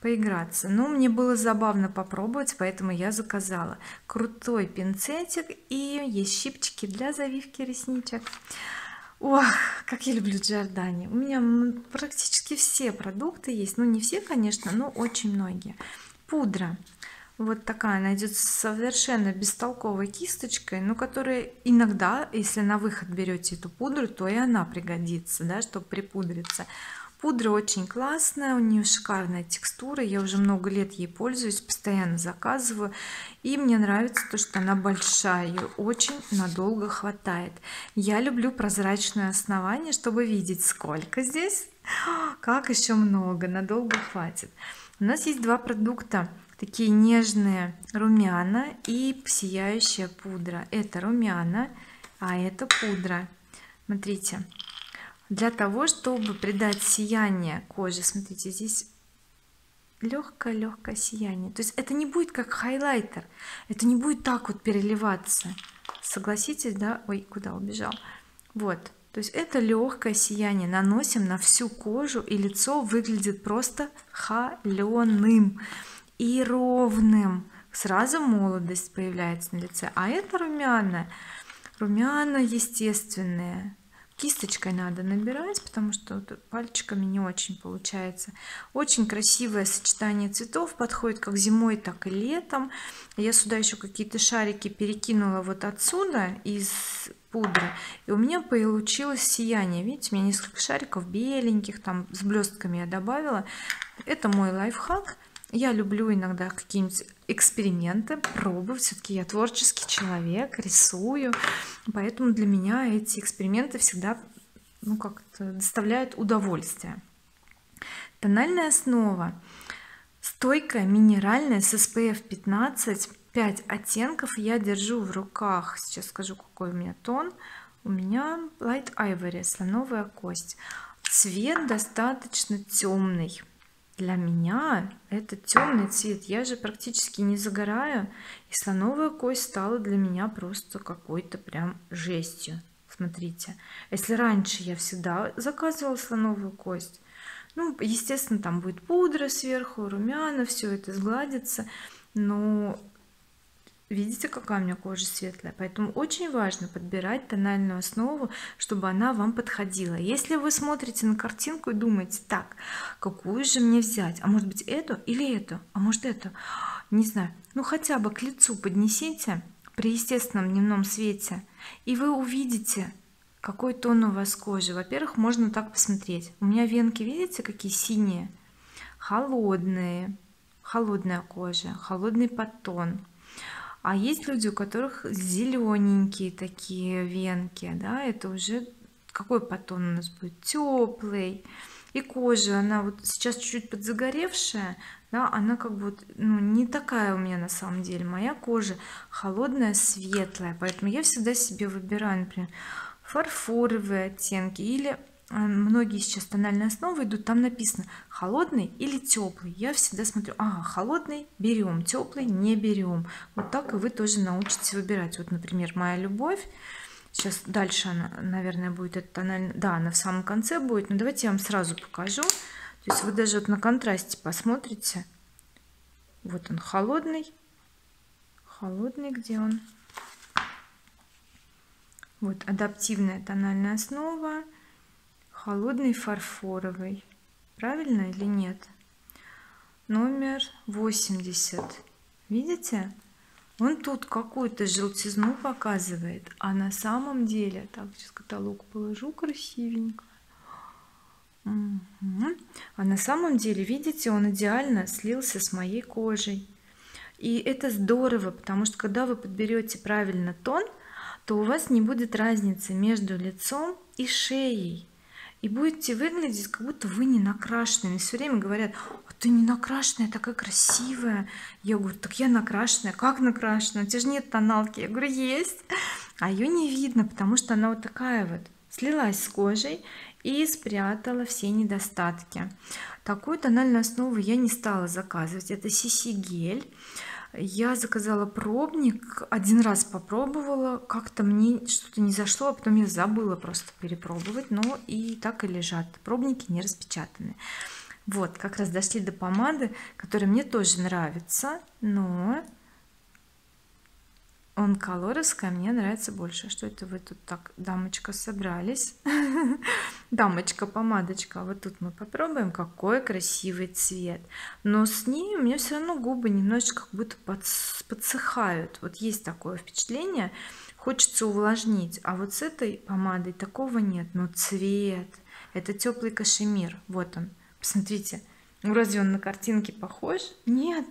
поиграться. Но мне было забавно попробовать, поэтому я заказала. Крутой пинцетик и есть щипчики для завивки ресничек. Ох, как я люблю Giordani. У меня практически все продукты есть. Ну, не все, конечно, но очень многие. Пудра. Вот такая найдется совершенно бестолковой кисточкой, но которая иногда, если на выход берете эту пудру, то и она пригодится, да, чтобы припудриться. Пудра очень классная, у нее шикарная текстура, я уже много лет ей пользуюсь, постоянно заказываю, и мне нравится то, что она большая, ее очень надолго хватает. Я люблю прозрачное основание, чтобы видеть, сколько здесь, как еще много, надолго хватит. У нас есть два продукта, такие нежные румяна и сияющая пудра. Это румяна, а это пудра. Смотрите. Для того, чтобы придать сияние коже, смотрите, здесь легкое-легкое сияние. То есть это не будет как хайлайтер, это не будет так вот переливаться. Согласитесь, да? Ой, куда убежал? Вот, то есть это легкое сияние. Наносим на всю кожу, и лицо выглядит просто холеным и ровным. Сразу молодость появляется на лице. А это румяна, румяна естественные. Кисточкой надо набирать, потому что пальчиками не очень получается. Очень красивое сочетание цветов, подходит как зимой, так и летом. Я сюда еще какие-то шарики перекинула вот отсюда из пудры, и у меня получилось сияние. Видите, у меня несколько шариков беленьких, там с блестками я добавила. Это мой лайфхак. Я люблю иногда какие-нибудь эксперименты пробовать, все-таки я творческий человек, рисую, поэтому для меня эти эксперименты всегда, ну, как-то доставляют удовольствие. Тональная основа стойкая, минеральная, с эс пэ эф пятнадцать, пять оттенков я держу в руках. Сейчас скажу, какой у меня тон. У меня Light Ivory, слоновая кость. Цвет достаточно темный. Для меня это темный цвет, я же практически не загораю, и слоновая кость стала для меня просто какой-то прям жестью. Смотрите, если раньше я всегда заказывала слоновую кость, ну, естественно, там будет пудра сверху, румяна, все это сгладится, но видите, какая у меня кожа светлая, поэтому очень важно подбирать тональную основу, чтобы она вам подходила. Если вы смотрите на картинку и думаете, так, какую же мне взять, а может быть эту или эту, а может эту, не знаю, ну хотя бы к лицу поднесите при естественном дневном свете, и вы увидите, какой тон у вас кожи. Во-первых, можно так посмотреть, у меня венки, видите, какие синие, холодные, холодная кожа, холодный подтон. А есть люди, у которых зелененькие такие венки, да, это уже какой подтон у нас будет, теплый, и кожа, она вот сейчас чуть-чуть подзагоревшая, да, она как будто, ну, не такая у меня на самом деле. Моя кожа холодная, светлая, поэтому я всегда себе выбираю, например, фарфоровые оттенки, или многие сейчас тональные основы идут, там написано холодный или теплый. Я всегда смотрю, ага, холодный берем, теплый не берем. Вот так и вы тоже научитесь выбирать. Вот, например, моя любовь. Сейчас дальше она, наверное, будет эта тональная. Да, она в самом конце будет. Но давайте я вам сразу покажу. То есть вы даже вот на контрасте посмотрите. Вот он холодный. Холодный, где он? Вот адаптивная тональная основа. Холодный фарфоровый. Правильно или нет? Номер восемьдесят. Видите? Он тут какую-то желтизну показывает. А на самом деле... Так, сейчас каталог положу красивенько. Угу. А на самом деле, видите, он идеально слился с моей кожей. И это здорово, потому что когда вы подберете правильно тон, то у вас не будет разницы между лицом и шеей. И будете выглядеть, как будто вы не накрашены. Мне все время говорят, а ты не накрашенная, такая красивая. Я говорю, так я накрашенная. Как накрашена? У тебя же нет тоналки. Я говорю, есть. А ее не видно, потому что она вот такая вот. Слилась с кожей и спрятала все недостатки. Такую тональную основу я не стала заказывать. Это си си-гель. Я заказала пробник, один раз попробовала, как-то мне что-то не зашло, а потом я забыла просто перепробовать, но и так и лежат, пробники не распечатаны. Вот, как раз дошли до помады, которая мне тоже нравится, но онколоровская мне нравится больше. Что это вы тут так, дамочка, собрались? Дамочка, помадочка. Вот тут мы попробуем, какой красивый цвет. Но с ней у меня все равно губы немножечко как будто подсыхают. Вот есть такое впечатление. Хочется увлажнить. А вот с этой помадой такого нет. Но цвет. Это теплый кашемир. Вот он. Посмотрите. Разве он на картинке похож? Нет,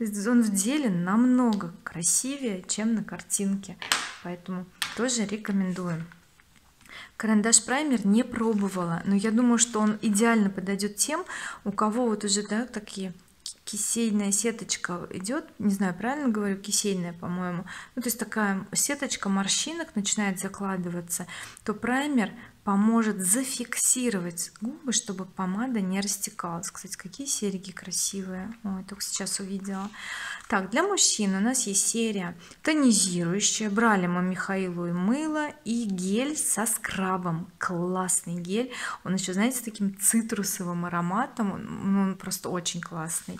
он в деле намного красивее, чем на картинке, поэтому тоже рекомендуем. Карандаш-праймер не пробовала, но я думаю, что он идеально подойдет тем, у кого вот уже, да, такие кисельная сеточка идет, не знаю, правильно говорю, кисельная, по-моему, ну, то есть такая сеточка морщинок начинает закладываться, то праймер поможет зафиксировать губы, чтобы помада не растекалась. Кстати, какие серьги красивые. Ой, только сейчас увидела. Так, для мужчин у нас есть серия тонизирующая. Брали мы Михаилу и мыло, и гель со скрабом. Классный гель. Он еще, знаете, с таким цитрусовым ароматом. Он, он просто очень классный.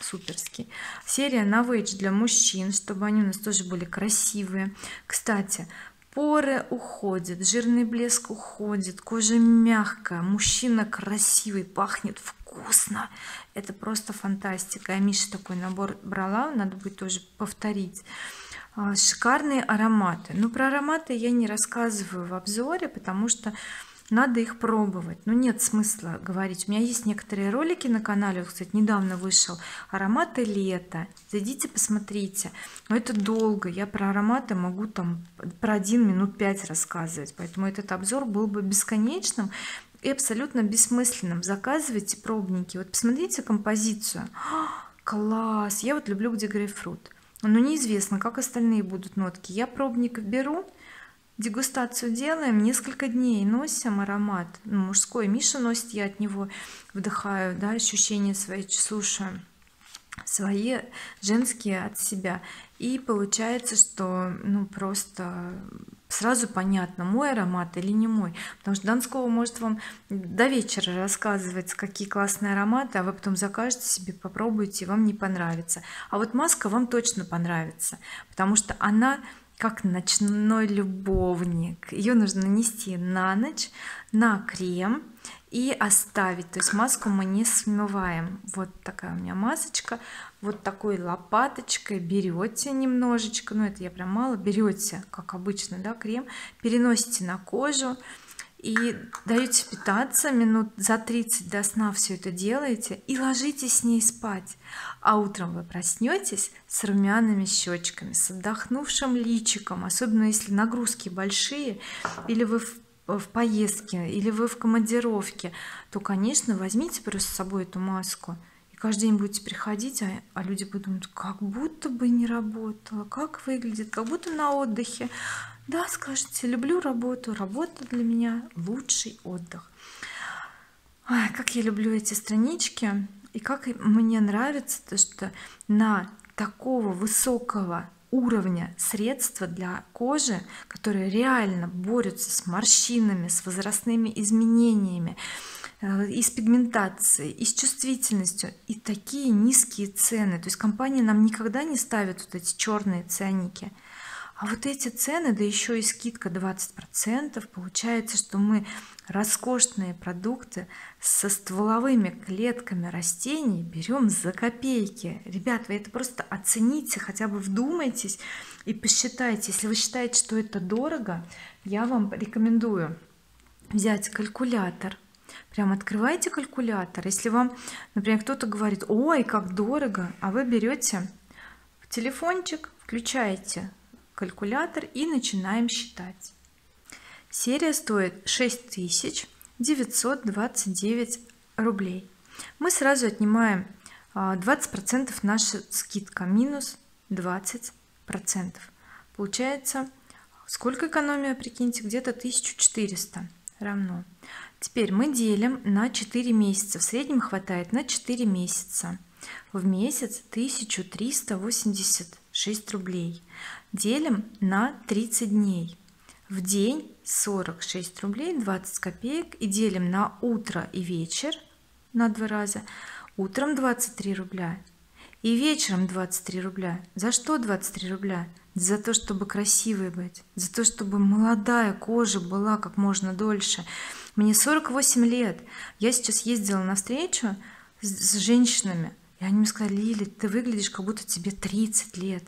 Суперский. Серия NovAge для мужчин, чтобы они у нас тоже были красивые. Кстати, поры уходят, жирный блеск уходит, кожа мягкая, мужчина красивый, пахнет вкусно. Это просто фантастика. Я Миша такой набор брала, надо будет тоже повторить. Шикарные ароматы. Но про ароматы я не рассказываю в обзоре, потому что надо их пробовать. Но нет смысла говорить. У меня есть некоторые ролики на канале. Кстати, недавно вышел ароматы лета. Зайдите, посмотрите. Но это долго. Я про ароматы могу там про один минут пять рассказывать. Поэтому этот обзор был бы бесконечным и абсолютно бессмысленным. Заказывайте пробники. Вот посмотрите композицию. Класс! Я вот люблю, где грейпфрут. Но неизвестно, как остальные будут нотки. Я пробник беру. Дегустацию делаем, несколько дней носим аромат, ну, мужской Миша носит, я от него вдыхаю, да, ощущения свои, слушаю свои женские от себя, и получается, что ну просто сразу понятно, мой аромат или не мой, потому что Донскова может вам до вечера рассказывать, какие классные ароматы, а вы потом закажете себе, попробуйте, и вам не понравится. А вот маска вам точно понравится, потому что она как ночной любовник. Ее нужно нанести на ночь на крем и оставить. То есть маску мы не смываем. Вот такая у меня масочка. Вот такой лопаточкой берете немножечко. Ну, это я прям мало. Берете, как обычно, да, крем. Переносите на кожу. И даете питаться минут за тридцать до сна, все это делаете и ложитесь с ней спать. А утром вы проснетесь с румяными щечками, с отдохнувшим личиком, особенно если нагрузки большие, или вы в, в поездке, или вы в командировке, то, конечно, возьмите просто с собой эту маску. каждый день будете приходить, а, а люди подумают, как будто бы не работала, как выглядит, как будто на отдыхе. Да, скажете, люблю работу, работа для меня лучший отдых. Ой, как я люблю эти странички, и как мне нравится то, что на такого высокого уровня средства для кожи, которые реально борются с морщинами, с возрастными изменениями, и с пигментацией, и с чувствительностью, и такие низкие цены. То есть компания нам никогда не ставит вот эти черные ценники. А вот эти цены, да еще и скидка двадцать процентов, получается, что мы роскошные продукты со стволовыми клетками растений берем за копейки. Ребят, вы это просто оцените, хотя бы вдумайтесь и посчитайте. Если вы считаете, что это дорого, я вам рекомендую взять калькулятор. Прям открывайте калькулятор. Если вам, например, кто-то говорит, ой, как дорого, а вы берете телефончик, включаете калькулятор и начинаем считать. Серия стоит шесть тысяч девятьсот двадцать девять рублей. Мы сразу отнимаем двадцать процентов, наша скидка минус двадцать процентов. Получается, сколько экономия, прикиньте, где-то тысяча четыреста равно. Теперь мы делим на четыре месяца. В среднем хватает на четыре месяца. В месяц тысяча триста восемьдесят шесть рублей. Делим на тридцать дней. В день сорок шесть рублей двадцать копеек. И делим на утро и вечер на два раза. Утром двадцать три рубля. И вечером двадцать три рубля. За что двадцать три рубля? За то, чтобы красивой быть. За то, чтобы молодая кожа была как можно дольше. Мне сорок восемь лет. Я сейчас ездила на встречу с женщинами. И они мне сказали, Лили, ты выглядишь, как будто тебе тридцать лет.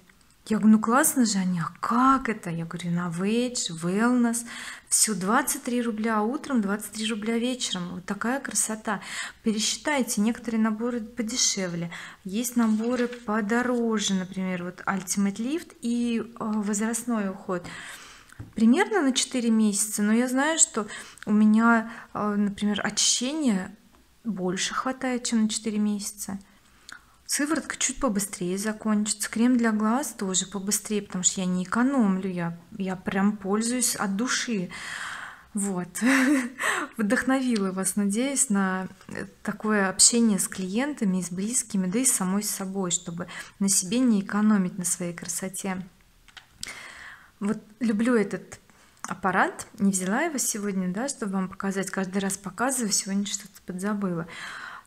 Я говорю, ну классно же. Они, а как это? Я говорю, NovAge, Wellness. Все двадцать три рубля утром, двадцать три рубля вечером. Вот такая красота. Пересчитайте, некоторые наборы подешевле. Есть наборы подороже, например, вот Ultimate Lift и возрастной уход. Примерно на четыре месяца, но я знаю, что у меня, например, очищения больше хватает, чем на четыре месяца. Сыворотка чуть побыстрее закончится, крем для глаз тоже побыстрее, потому что я не экономлю, я, я прям пользуюсь от души. Вот, вдохновила вас, надеюсь, на такое общение с клиентами, с близкими, да и самой собой, чтобы на себе не экономить, на своей красоте. Вот люблю этот аппарат, не взяла его сегодня, да, чтобы вам показать, каждый раз показываю, сегодня что-то подзабыла.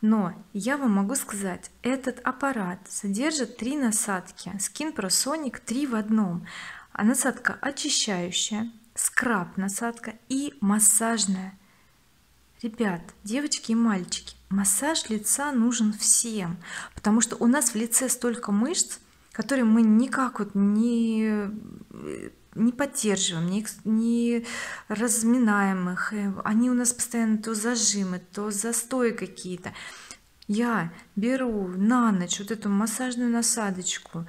Но я вам могу сказать, этот аппарат содержит три насадки Skin Prosonic три в одном. А насадка очищающая, скраб насадка и массажная. Ребят, девочки и мальчики, массаж лица нужен всем, потому что у нас в лице столько мышц, которые мы никак вот не, не поддерживаем, не, не разминаем их. Они у нас постоянно то зажимы, то застои какие-то. Я беру на ночь вот эту массажную насадочку,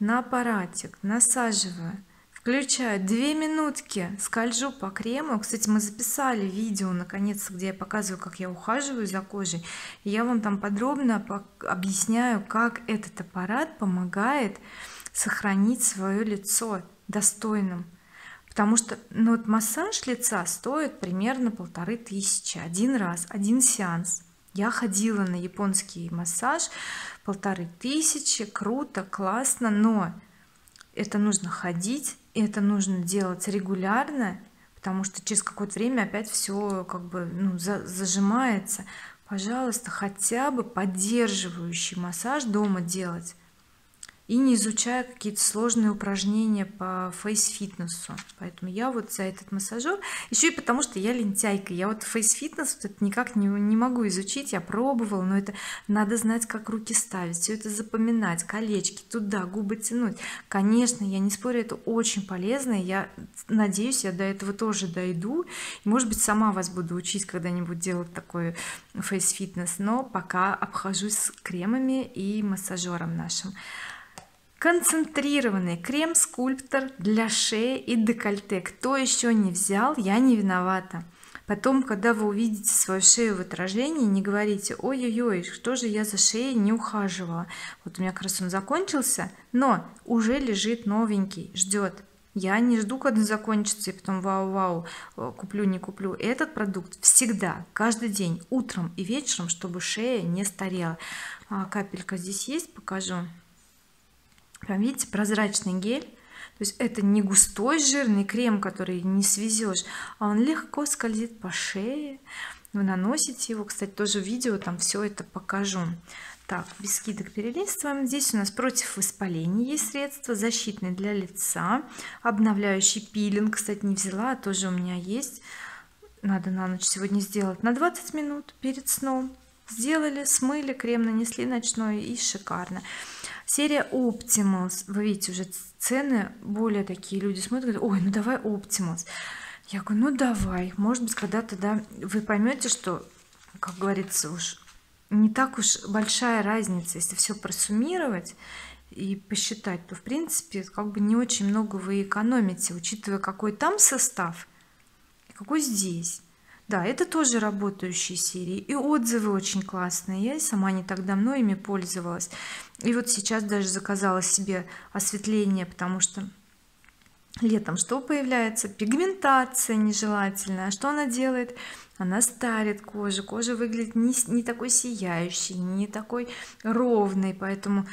на аппаратик насаживаю, включаю две минутки, скольжу по крему. Кстати, мы записали видео, наконец, где я показываю, как я ухаживаю за кожей. И я вам там подробно объясняю, как этот аппарат помогает сохранить свое лицо достойным. Потому что, ну, вот массаж лица стоит примерно полторы тысячи. Один раз, один сеанс. Я ходила на японский массаж. Полторы тысячи. Круто, классно. Но это нужно ходить. И это нужно делать регулярно, потому что через какое-то время опять все как бы, ну, за, зажимается. Пожалуйста, хотя бы поддерживающий массаж дома делать. И не изучая какие-то сложные упражнения по фейс-фитнесу. Поэтому я вот за этот массажер. Еще и потому, что я лентяйка. Я вот фейс-фитнес вот никак не, не могу изучить. Я пробовала, но это надо знать, как руки ставить. Все это запоминать. Колечки туда, губы тянуть. Конечно, я не спорю, это очень полезно. Я надеюсь, я до этого тоже дойду. Может быть, сама вас буду учить когда-нибудь делать такой фейс-фитнес. Но пока обхожусь кремами и массажером нашим. Концентрированный крем-скульптор для шеи и декольте. Кто еще не взял, я не виновата. Потом, когда вы увидите свою шею в отражении, не говорите: ой-ой-ой, что же я за шеей не ухаживала. Вот у меня как раз он закончился, но уже лежит новенький, ждет. Я не жду, когда закончится, и потом вау-вау, куплю, не куплю. Этот продукт всегда, каждый день, утром и вечером, чтобы шея не старела. Капелька здесь есть, покажу. Прям видите, прозрачный гель. То есть это не густой жирный крем, который не свезешь, а он легко скользит по шее. Вы наносите его, кстати, тоже в видео там все это покажу. Так, без скидок перелистываем. Здесь у нас против воспаления есть средства, защитные для лица, обновляющий пилинг. Кстати, не взяла, а тоже у меня есть. Надо на ночь сегодня сделать, на двадцать минут перед сном. Сделали, смыли, крем нанесли ночной, и шикарно. Серия Optimals. Вы видите, уже цены более такие, люди смотрят, говорят: ой, ну давай Optimals. Я говорю: ну давай, может быть, когда-то, да, вы поймете, что, как говорится, уж не так уж большая разница, если все просуммировать и посчитать, то в принципе как бы не очень много вы экономите, учитывая, какой там состав и какой здесь. Да, это тоже работающие серии, и отзывы очень классные, я и сама не так давно ими пользовалась, и вот сейчас даже заказала себе осветление, потому что летом что появляется? Пигментация нежелательная. А что она делает? Она старит кожу, кожа выглядит не, не такой сияющей, не такой ровной, поэтому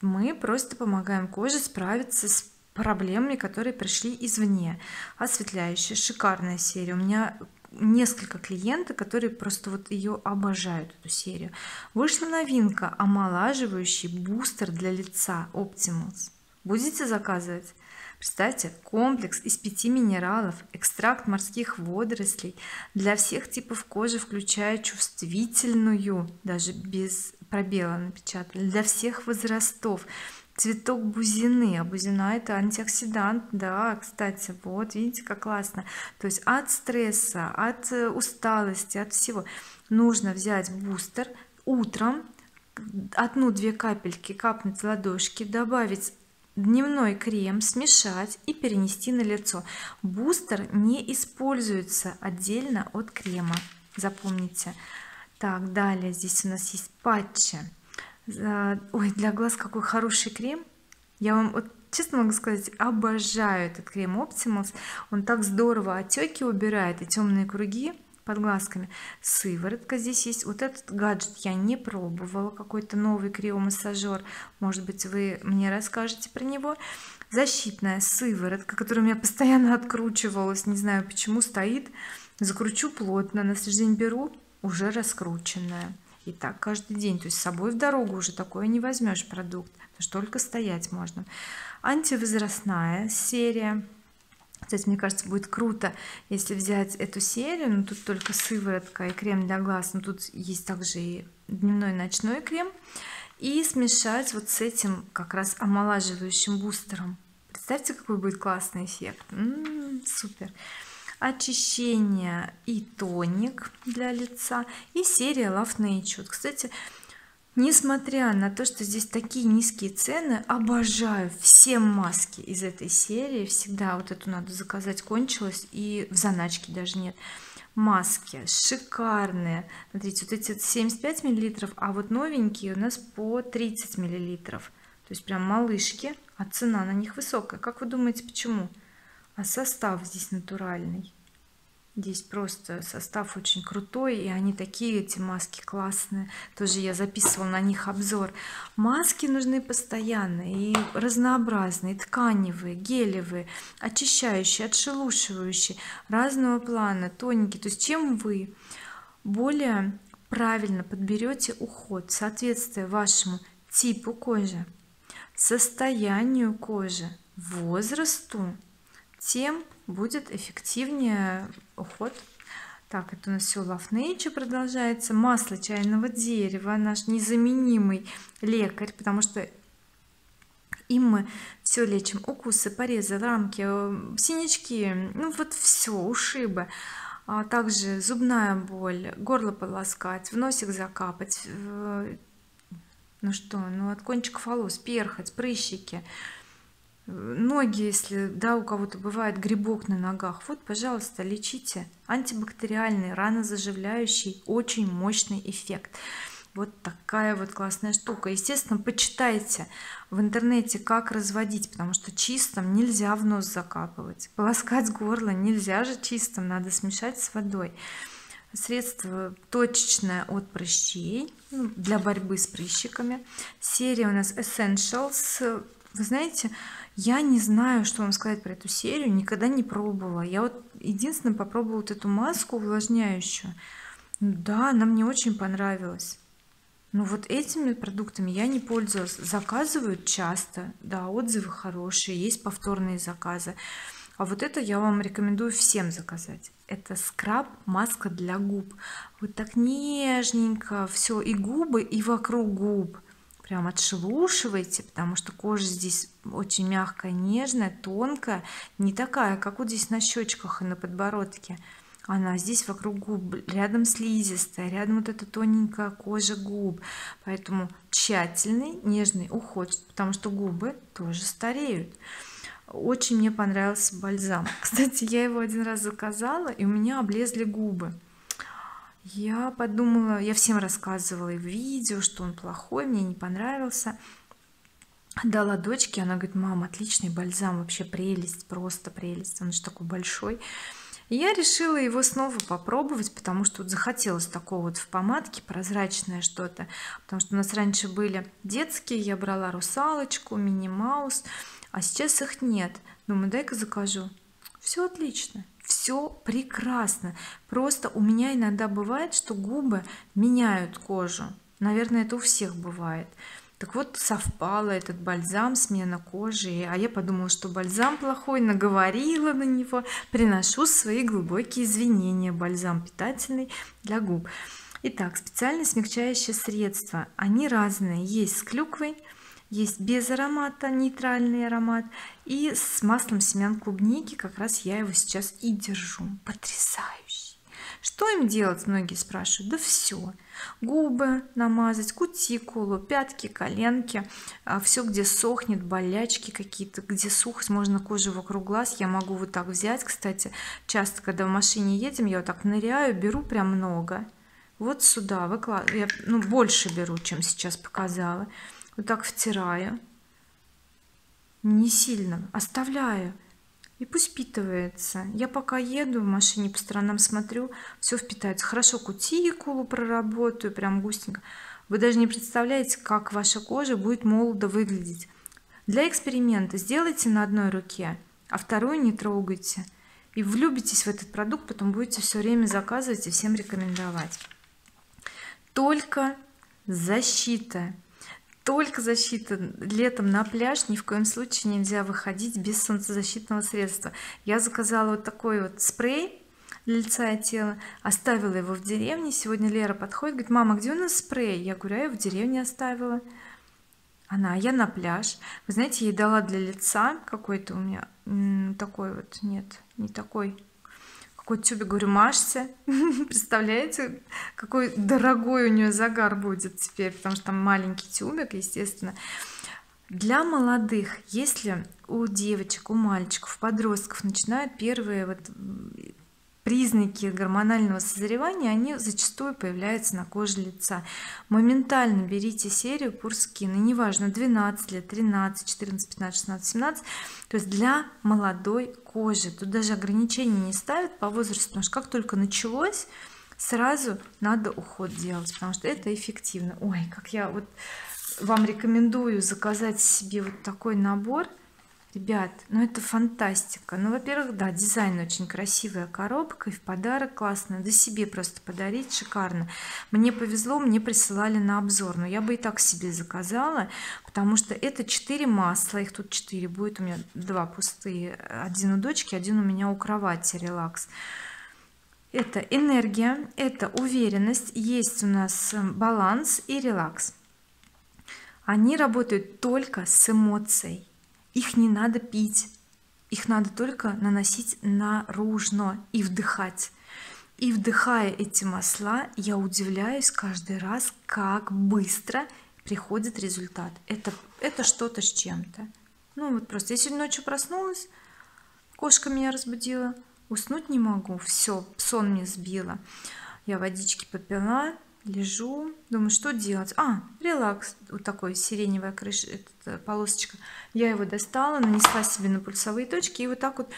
мы просто помогаем коже справиться с проблемами, которые пришли извне. Осветляющая, шикарная серия. У меня несколько клиентов, которые просто вот ее обожают, эту серию. Вышла новинка — омолаживающий бустер для лица Optimals. Будете заказывать? Представьте, комплекс из пяти минералов, экстракт морских водорослей для всех типов кожи, включая чувствительную, даже без пробела напечатали, для всех возрастов. Цветок бузины, а бузина — это антиоксидант, да, кстати, вот видите, как классно. То есть от стресса, от усталости, от всего нужно взять бустер утром, одну-две капельки капнуть в ладошки, добавить дневной крем, смешать и перенести на лицо. Бустер не используется отдельно от крема, запомните. Так, далее здесь у нас есть патчи. Ой, для глаз какой хороший крем. Я вам вот честно могу сказать, обожаю этот крем Optimals. Он так здорово отеки убирает и темные круги под глазками. Сыворотка здесь есть. Вот этот гаджет я не пробовала, какой-то новый криомассажер, может быть, вы мне расскажете про него. Защитная сыворотка, которая у меня постоянно откручивалась, не знаю почему, стоит, закручу плотно, на следующий день беру, уже раскрученная. И так каждый день, то есть с собой в дорогу уже такое не возьмешь продукт, потому что только стоять можно. Антивозрастная серия. Кстати, мне кажется, будет круто, если взять эту серию, но тут только сыворотка и крем для глаз, но тут есть также и дневной, ночной крем, и смешать вот с этим как раз омолаживающим бустером. Представьте, какой будет классный эффект. М-м, супер. Очищение и тоник для лица, и серия Love Nature. Кстати, несмотря на то, что здесь такие низкие цены, обожаю все маски из этой серии. Всегда вот эту надо заказать, кончилась, и в заначке даже нет. Маски шикарные. Смотрите, вот эти семьдесят пять миллилитров, а вот новенькие у нас по тридцать миллилитров. То есть прям малышки, а цена на них высокая. Как вы думаете, почему? А состав здесь натуральный. Здесь просто состав очень крутой, и они такие, эти маски, классные. Тоже я записывала на них обзор. Маски нужны постоянные и разнообразные, тканевые, гелевые, очищающие, отшелушивающие, разного плана, тоники. То есть чем вы более правильно подберете уход, соответствуя вашему типу кожи, состоянию кожи, возрасту, тем будет эффективнее уход. Так, это у нас все Love Nature продолжается. Масло чайного дерева, наш незаменимый лекарь, потому что им мы все лечим: укусы, порезы, рамки, синячки, ну вот все, ушибы, а также зубная боль, горло полоскать, в носик закапать, ну что, ну от кончиков волос, перхоть, прыщики. ноги, если да, у кого-то бывает грибок на ногах, вот, пожалуйста, лечите. Антибактериальный, ранозаживляющий, очень мощный эффект. Вот такая вот классная штука. Естественно, почитайте в интернете, как разводить, потому что чистым нельзя в нос закапывать, полоскать горло нельзя же чистым, надо смешать с водой. Средство точечное от прыщей, для борьбы с прыщиками. Серия у нас Essentials. Вы знаете, я не знаю, что вам сказать про эту серию, никогда не пробовала. Я вот единственное попробовала вот эту маску увлажняющую. Да, она мне очень понравилась. Но вот этими продуктами я не пользовалась. Заказывают часто, да, отзывы хорошие, есть повторные заказы. А вот это я вам рекомендую всем заказать. Это скраб, маска для губ. Вот так нежненько все, и губы, и вокруг губ. Прям отшелушивайте, потому что кожа здесь очень мягкая, нежная, тонкая. Не такая, как вот здесь на щечках и на подбородке. Она здесь вокруг губ, рядом слизистая, рядом вот эта тоненькая кожа губ. Поэтому тщательный, нежный уход, потому что губы тоже стареют. Очень мне понравился бальзам. Кстати, я его один раз заказала, и у меня облезли губы. Я подумала, я всем рассказывала и в видео, что он плохой, мне не понравился. Дала дочке, она говорит: мам, отличный бальзам, вообще прелесть, просто прелесть. Он же такой большой. И я решила его снова попробовать, потому что вот захотелось такого вот в помадке, прозрачное что-то. Потому что у нас раньше были детские, я брала русалочку, мини-маус. А сейчас их нет. Думаю, дай-ка закажу. Все отлично, все прекрасно. Просто у меня иногда бывает, что губы меняют кожу. Наверное, это у всех бывает. Так вот, совпало этот бальзам, смена кожи. А я подумала, что бальзам плохой, наговорила на него. Приношу свои глубокие извинения. Бальзам питательный для губ. Итак, специально смягчающие средства. Они разные. Есть с клюквой. Есть без аромата, нейтральный аромат, и с маслом семян клубники. Как раз я его сейчас и держу. Потрясающий. Что им делать, многие спрашивают. Да все. Губы намазать, кутикулу, пятки, коленки, все, где сохнет, болячки какие-то, где сухость, можно кожу вокруг глаз. Я могу вот так взять, кстати, часто, когда в машине едем, я вот так ныряю, беру прям много. Вот сюда выкладываю, я, ну, больше беру, чем сейчас показала. Вот так втираю, не сильно, оставляю, и пусть впитывается. Я пока еду в машине, по сторонам смотрю, все впитается. Хорошо кутикулу проработаю, прям густенько. Вы даже не представляете, как ваша кожа будет молодо выглядеть. Для эксперимента сделайте на одной руке, а вторую не трогайте. И влюбитесь в этот продукт, потом будете все время заказывать и всем рекомендовать. Только защита. Только защита. Летом на пляж ни в коем случае нельзя выходить без солнцезащитного средства. Я заказала вот такой вот спрей для лица и тела, оставила его в деревне. Сегодня Лера подходит, говорит: мама, где у нас спрей? Я говорю: а я в деревне оставила. Она: а я на пляж. Вы знаете, ей дала для лица какой-то у меня такой вот, нет, не такой, какой тюбик, говорю: мажься. Представляете, какой дорогой у нее загар будет теперь, потому что там маленький тюбик, естественно. Для молодых, если у девочек, у мальчиков, подростков начинают первые вот признаки гормонального созревания, они зачастую появляются на коже лица. Моментально берите серию Pureskin, и неважно, двенадцать лет, тринадцать, четырнадцать, пятнадцать, шестнадцать, семнадцать, то есть для молодой кожи. Тут даже ограничений не ставят по возрасту, потому что как только началось, сразу надо уход делать, потому что это эффективно. Ой, как я вот вам рекомендую заказать себе вот такой набор. Ребят, ну это фантастика. Ну, во-первых, да, дизайн очень красивая, коробка, и в подарок классно. Да себе просто подарить шикарно. Мне повезло, мне присылали на обзор, но я бы и так себе заказала, потому что это четыре масла, их тут четыре будет, у меня два пустые, один у дочки, один у меня у кровати, релакс. Это энергия, это уверенность, есть у нас баланс и релакс. Они работают только с эмоцией. Их не надо пить, их надо только наносить наружно и вдыхать. И вдыхая эти масла, я удивляюсь каждый раз, как быстро приходит результат. Это, это что-то с чем-то. Ну вот просто, я сегодня ночью проснулась, кошка меня разбудила, уснуть не могу, все, сон мне сбила. Я водички попила, лежу, думаю, что делать? А, релакс, вот такой сиреневая крыша, эта полосочка. Я его достала, нанесла себе на пульсовые точки и вот так вот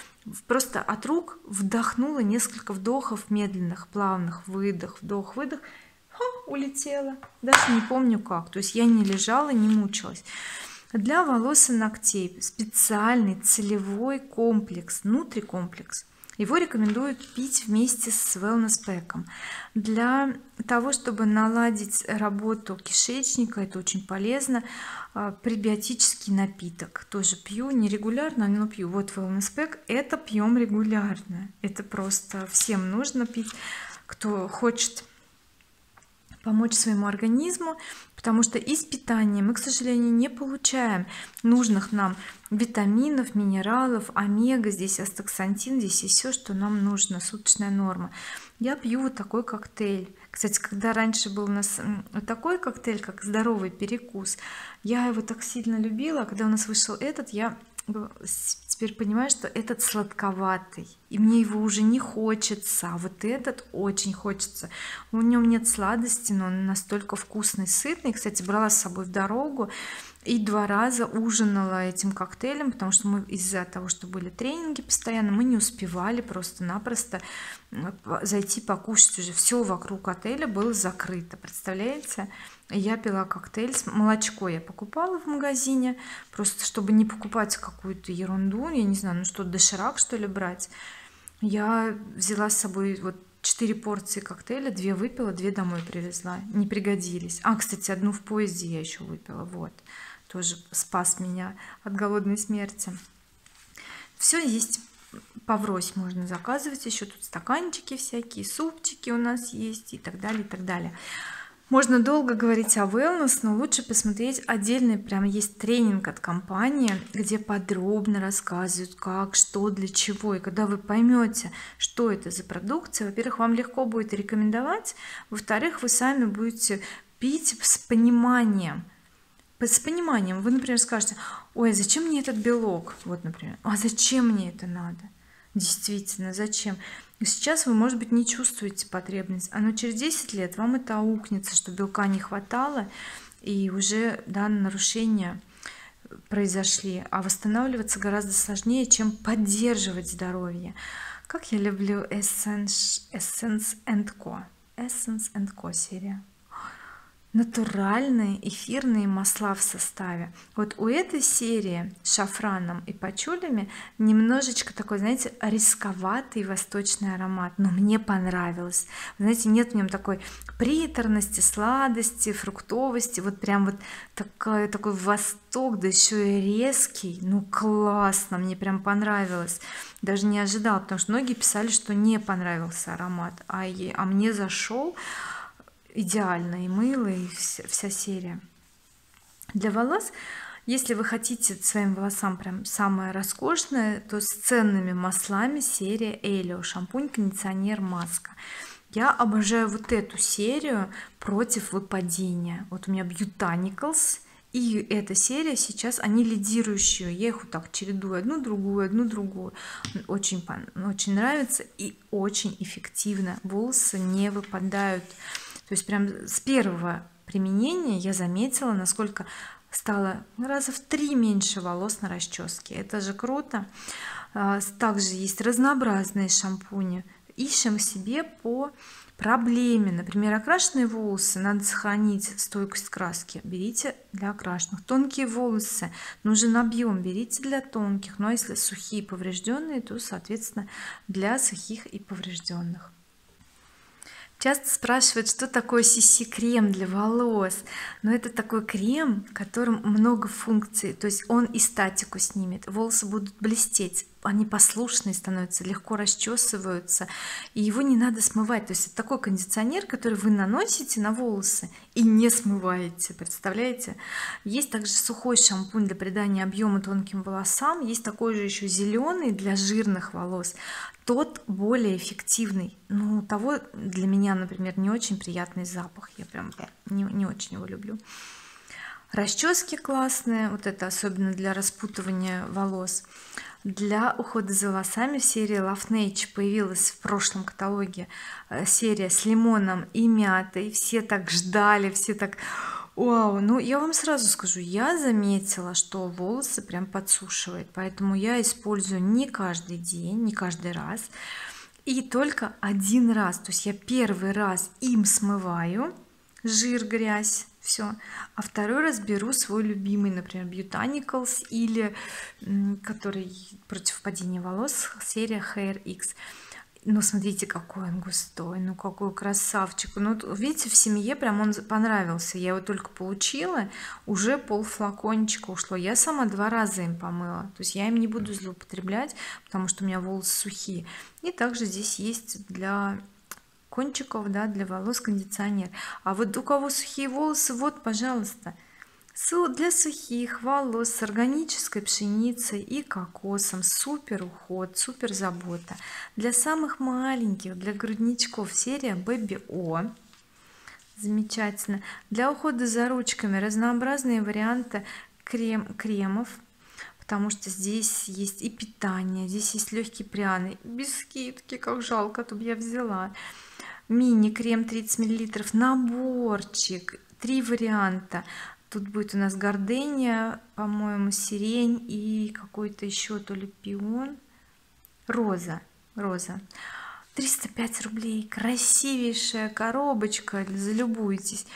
просто от рук вдохнула несколько вдохов медленных, плавных, выдох, вдох, выдох. Ха, улетела, даже не помню как. То есть я не лежала, не мучилась. Для волос и ногтей специальный целевой комплекс, нутрикомплекс. Его рекомендуют пить вместе с wellness pack'ом. Для того, чтобы наладить работу кишечника, это очень полезно. Пребиотический напиток тоже пью, не регулярно, но пью. Вот wellness pack, это пьем регулярно. Это просто всем нужно пить, кто хочет помочь своему организму, потому что из питания мы, к сожалению, не получаем нужных нам витаминов, минералов, омега, здесь астаксантин, здесь и все, что нам нужно, суточная норма. Я пью вот такой коктейль. Кстати, когда раньше был у нас вот такой коктейль, как здоровый перекус, я его так сильно любила, а когда у нас вышел этот, я теперь понимаю, что этот сладковатый, и мне его уже не хочется, а вот этот очень хочется. У него нет сладости, но он настолько вкусный, сытный. Кстати, брала с собой в дорогу и два раза ужинала этим коктейлем, потому что мы из-за того, что были тренинги постоянно, мы не успевали просто-напросто зайти покушать, уже все вокруг отеля было закрыто, представляете? Я пила коктейль, молочко я покупала в магазине, просто чтобы не покупать какую-то ерунду, я не знаю, ну что, доширак что ли брать. Я взяла с собой вот четыре порции коктейля, две выпила, две домой привезла, не пригодились. А, кстати, одну в поезде я еще выпила, вот, тоже спас меня от голодной смерти. Все есть поврось, можно заказывать, еще тут стаканчики всякие, супчики у нас есть и так далее, и так далее. Можно долго говорить о wellness, но лучше посмотреть отдельный, прям есть тренинг от компании, где подробно рассказывают, как, что, для чего. И когда вы поймете, что это за продукция, во-первых, вам легко будет рекомендовать, во-вторых, вы сами будете пить с пониманием. С пониманием. Вы, например, скажете: ой, зачем мне этот белок? Вот, например. А зачем мне это надо? Действительно, зачем? Сейчас вы, может быть, не чувствуете потребность, а но через десять лет вам это аукнется, что белка не хватало и уже, да, нарушения произошли. А восстанавливаться гораздо сложнее, чем поддерживать здоровье. Как я люблю Essence, Essence энд Co. Essence энд Co серия. Натуральные эфирные масла в составе. Вот у этой серии с шафраном и пачулями немножечко такой, знаете, рисковатый восточный аромат, но мне понравилось. Вы знаете, нет в нем такой приторности, сладости, фруктовости, вот прям вот такой, такой восток, да еще и резкий, ну классно, мне прям понравилось. Даже не ожидала, потому что многие писали, что не понравился аромат, а, ей, а мне зашел идеально, и мыло, и вся, вся серия. Для волос, если вы хотите своим волосам прям самое роскошное, то с ценными маслами серия Elio, шампунь, кондиционер, маска. Я обожаю вот эту серию против выпадения. Вот у меня Beautanicals и эта серия, сейчас они лидирующие, я их вот так чередую, одну другую, одну другую, очень, очень нравится и очень эффективно, волосы не выпадают. То есть прям с первого применения я заметила, насколько стало раза в три меньше волос на расческе. Это же круто. Также есть разнообразные шампуни. Ищем себе по проблеме. Например, окрашенные волосы, надо сохранить стойкость краски. Берите для окрашенных. Тонкие волосы, нужен объем. Берите для тонких. Но если сухие и поврежденные, то, соответственно, для сухих и поврежденных. Часто спрашивают, что такое си си-крем для волос. Но это такой крем, в котором много функций. То есть он и статику снимет, волосы будут блестеть, они послушные становятся, легко расчесываются, и его не надо смывать. То есть это такой кондиционер, который вы наносите на волосы и не смываете, представляете? Есть также сухой шампунь для придания объема тонким волосам, есть такой же еще зеленый для жирных волос. Тот более эффективный, но у того для меня, например, не очень приятный запах, я прям не, не очень его люблю. Расчески классные, вот это особенно для распутывания волос. Для ухода за волосами в серии Love Nature появилась в прошлом каталоге серия с лимоном и мятой. Все так ждали, все так вау. Ну я вам сразу скажу, я заметила, что волосы прям подсушивает, поэтому я использую не каждый день, не каждый раз и только один раз. То есть я первый раз им смываю жир, грязь, все, а второй раз беру свой любимый, например, Beautanicals или который против падения волос, серия Hair X. Ну смотрите, какой он густой, ну какой красавчик. Ну видите, в семье прям он понравился. Я его только получила, уже пол флакончика ушло. Я сама два раза им помыла, то есть я им не буду злоупотреблять, потому что у меня волосы сухие. И также здесь есть для кончиков, да, для волос кондиционер. А вот у кого сухие волосы, вот пожалуйста, для сухих волос с органической пшеницей и кокосом супер уход, супер забота. Для самых маленьких, для грудничков, серия Baby O, замечательно. Для ухода за ручками разнообразные варианты крем кремов, потому что здесь есть и питание, здесь есть легкие пряные, без скидки, как жалко, то бы я взяла. Мини-крем тридцать миллилитров, наборчик, три варианта. Тут будет у нас гордения, по-моему, сирень и какой-то еще, то ли пион, роза, роза. триста пять рублей, красивейшая коробочка, залюбуйтесь.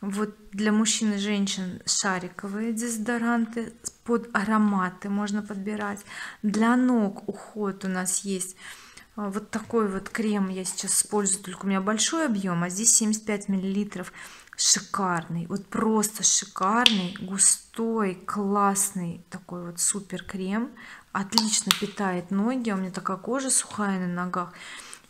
Вот для мужчин и женщин шариковые дезодоранты под ароматы можно подбирать. Для ног уход у нас есть. Вот такой вот крем я сейчас использую, только у меня большой объем, а здесь семьдесят пять миллилитров. Шикарный, вот просто шикарный, густой, классный такой вот супер крем. Отлично питает ноги, у меня такая кожа сухая на ногах.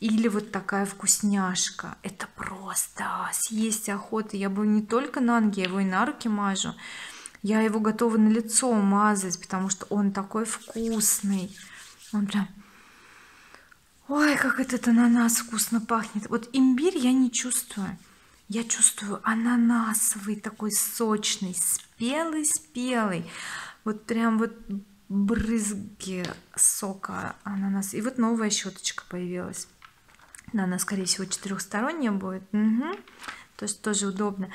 Или вот такая вкусняшка. Это просто съесть охота. Я бы не только на ноги, я его и на руки мажу. Я его готова на лицо мазать, потому что он такой вкусный. Он прям... Ой, как этот ананас вкусно пахнет. Вот имбирь я не чувствую. Я чувствую ананасовый, такой сочный, спелый-спелый. Вот прям вот брызги сока ананаса. И вот новая щеточка появилась. Она, скорее всего, четырехсторонняя будет. Угу. То есть тоже удобно.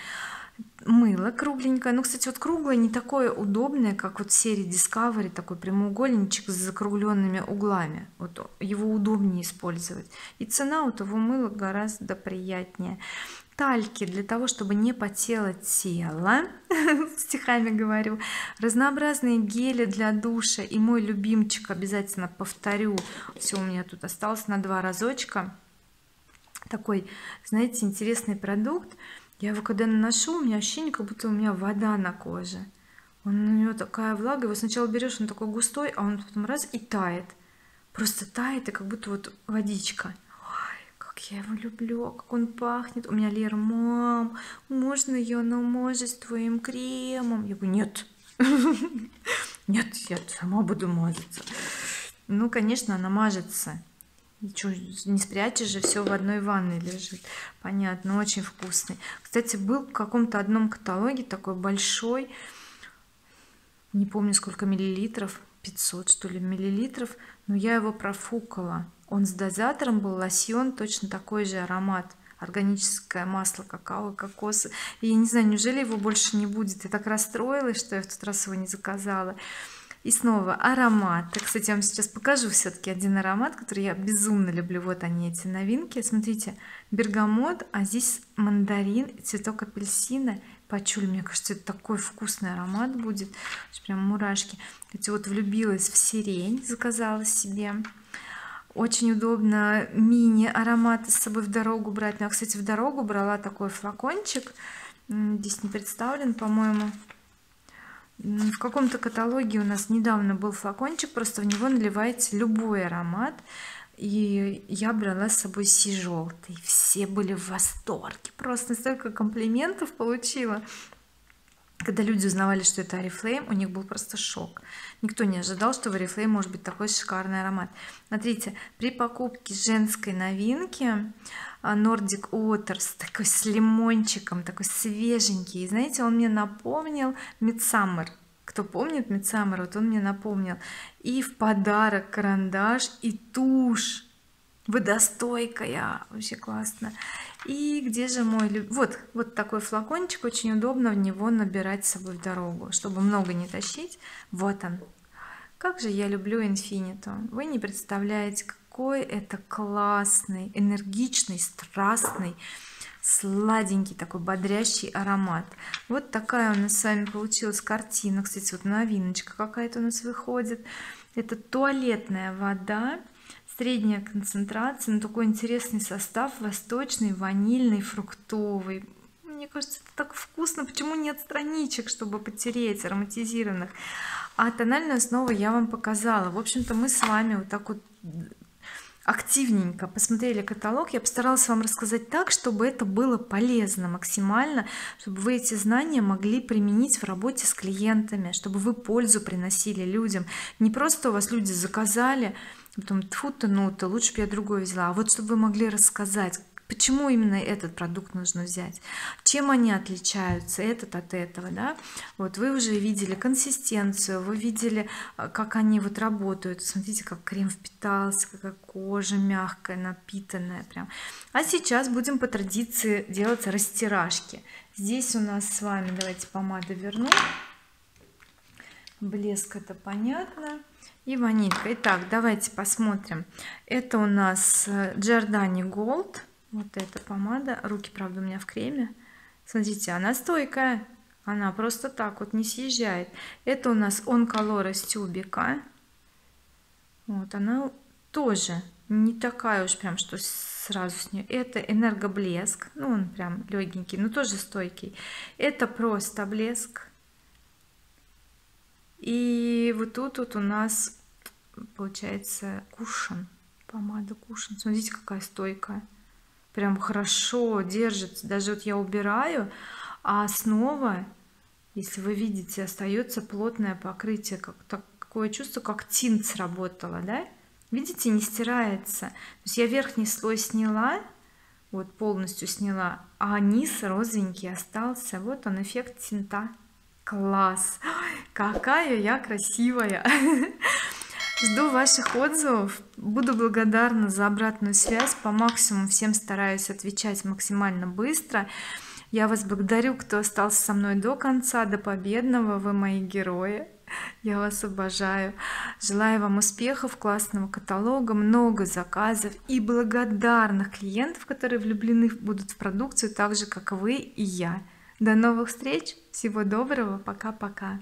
Мыло кругленькое. Ну, кстати, вот круглое не такое удобное, как вот в серии Discover, такой прямоугольничек с закругленными углами. Вот его удобнее использовать. И цена у того мыла гораздо приятнее. Тальки для того, чтобы не потело тело, стихами говорю. Разнообразные гели для душа. И мой любимчик, обязательно повторю. Все у меня тут осталось на два разочка. Такой, знаете, интересный продукт. Я его когда наношу, у меня ощущение, как будто у меня вода на коже. Он, у него такая влага. Его сначала берешь, он такой густой, а он потом раз и тает. Просто тает, и как будто вот водичка. Я его люблю, как он пахнет. У меня Лера: мам, можно я намажусь твоим кремом? Я говорю: нет, нет, я сама буду мазаться. Ну, конечно, она мажется. Не спрячешь же, все в одной ванной лежит. Понятно, очень вкусный. Кстати, был в каком-то одном каталоге такой большой, не помню сколько миллилитров, пятьсот что ли миллилитров, но я его профукала. Он с дозатором был, лосьон, точно такой же аромат, органическое масло, какао, кокосы. И я не знаю, неужели его больше не будет? Я так расстроилась, что я в тот раз его не заказала. И снова аромат. Кстати, я вам сейчас покажу все-таки один аромат, который я безумно люблю. Вот они, эти новинки. Смотрите, бергамот, а здесь мандарин, цветок апельсина, пачуль. Мне кажется, это такой вкусный аромат будет. Прям мурашки. Кстати, вот влюбилась в сирень, заказала себе. Очень удобно мини-ароматы с собой в дорогу брать. Ну, я, кстати, в дорогу брала такой флакончик. Здесь не представлен, по-моему. В каком-то каталоге у нас недавно был флакончик. Просто в него наливаете любой аромат. И я брала с собой си-желтый. Все были в восторге. Просто столько комплиментов получила. Когда люди узнавали, что это Oriflame, у них был просто шок. Никто не ожидал, что в Oriflame может быть такой шикарный аромат. Смотрите, при покупке женской новинки Nordic Waters, такой с лимончиком, такой свеженький. И знаете, он мне напомнил Midsummer. Кто помнит Midsummer, вот он мне напомнил. И в подарок карандаш и тушь водостойкая, вообще классно. И где же мой любимый? Вот, вот такой флакончик, очень удобно в него набирать с собой в дорогу, чтобы много не тащить. Вот он. Как же я люблю Infinito. Вы не представляете, какой это классный, энергичный, страстный, сладенький, такой бодрящий аромат. Вот такая у нас с вами получилась картина. Кстати, вот новиночка какая-то у нас выходит. Это туалетная вода. Средняя концентрация, но такой интересный состав, восточный, ванильный, фруктовый. Мне кажется, это так вкусно. Почему нет страничек, чтобы потереть, ароматизированных? А тональную основу я вам показала. В общем-то, мы с вами вот так вот активненько посмотрели каталог. Я постаралась вам рассказать так, чтобы это было полезно максимально, чтобы вы эти знания могли применить в работе с клиентами, чтобы вы пользу приносили людям. Не просто у вас люди заказали, потом тьфу-то, ну-то, лучше бы я другое взяла. А вот чтобы вы могли рассказать, почему именно этот продукт нужно взять, чем они отличаются, этот от этого, да? Вот вы уже видели консистенцию, вы видели, как они вот работают. Смотрите, как крем впитался, какая кожа мягкая, напитанная прям. А сейчас будем по традиции делать растирашки. Здесь у нас с вами, давайте помаду верну, блеск это понятно, и ванилька. Итак, давайте посмотрим. Это у нас Giordani Gold. Вот эта помада. Руки, правда, у меня в креме. Смотрите, она стойкая. Она просто так вот не съезжает. Это у нас On Color из тюбика. Вот она тоже не такая уж прям, что сразу с нее. Это энергоблеск. Ну, он прям легенький, но тоже стойкий. Это просто блеск. И вот тут вот у нас получается кушан, помада кушан. Смотрите, какая стойкая, прям хорошо держится. Даже вот я убираю, а снова, если вы видите, остается плотное покрытие, как такое чувство, как тинт сработало, да? Видите, не стирается. То есть я верхний слой сняла, вот полностью сняла, а низ розовенький остался. Вот он, эффект тинта. Класс! Какая я красивая! Жду ваших отзывов, буду благодарна за обратную связь, по максимуму всем стараюсь отвечать максимально быстро. Я вас благодарю, кто остался со мной до конца, до победного, вы мои герои, я вас обожаю. Желаю вам успехов, классного каталога, много заказов и благодарных клиентов, которые влюблены будут в продукцию так же, как вы и я. До новых встреч, всего доброго, пока-пока.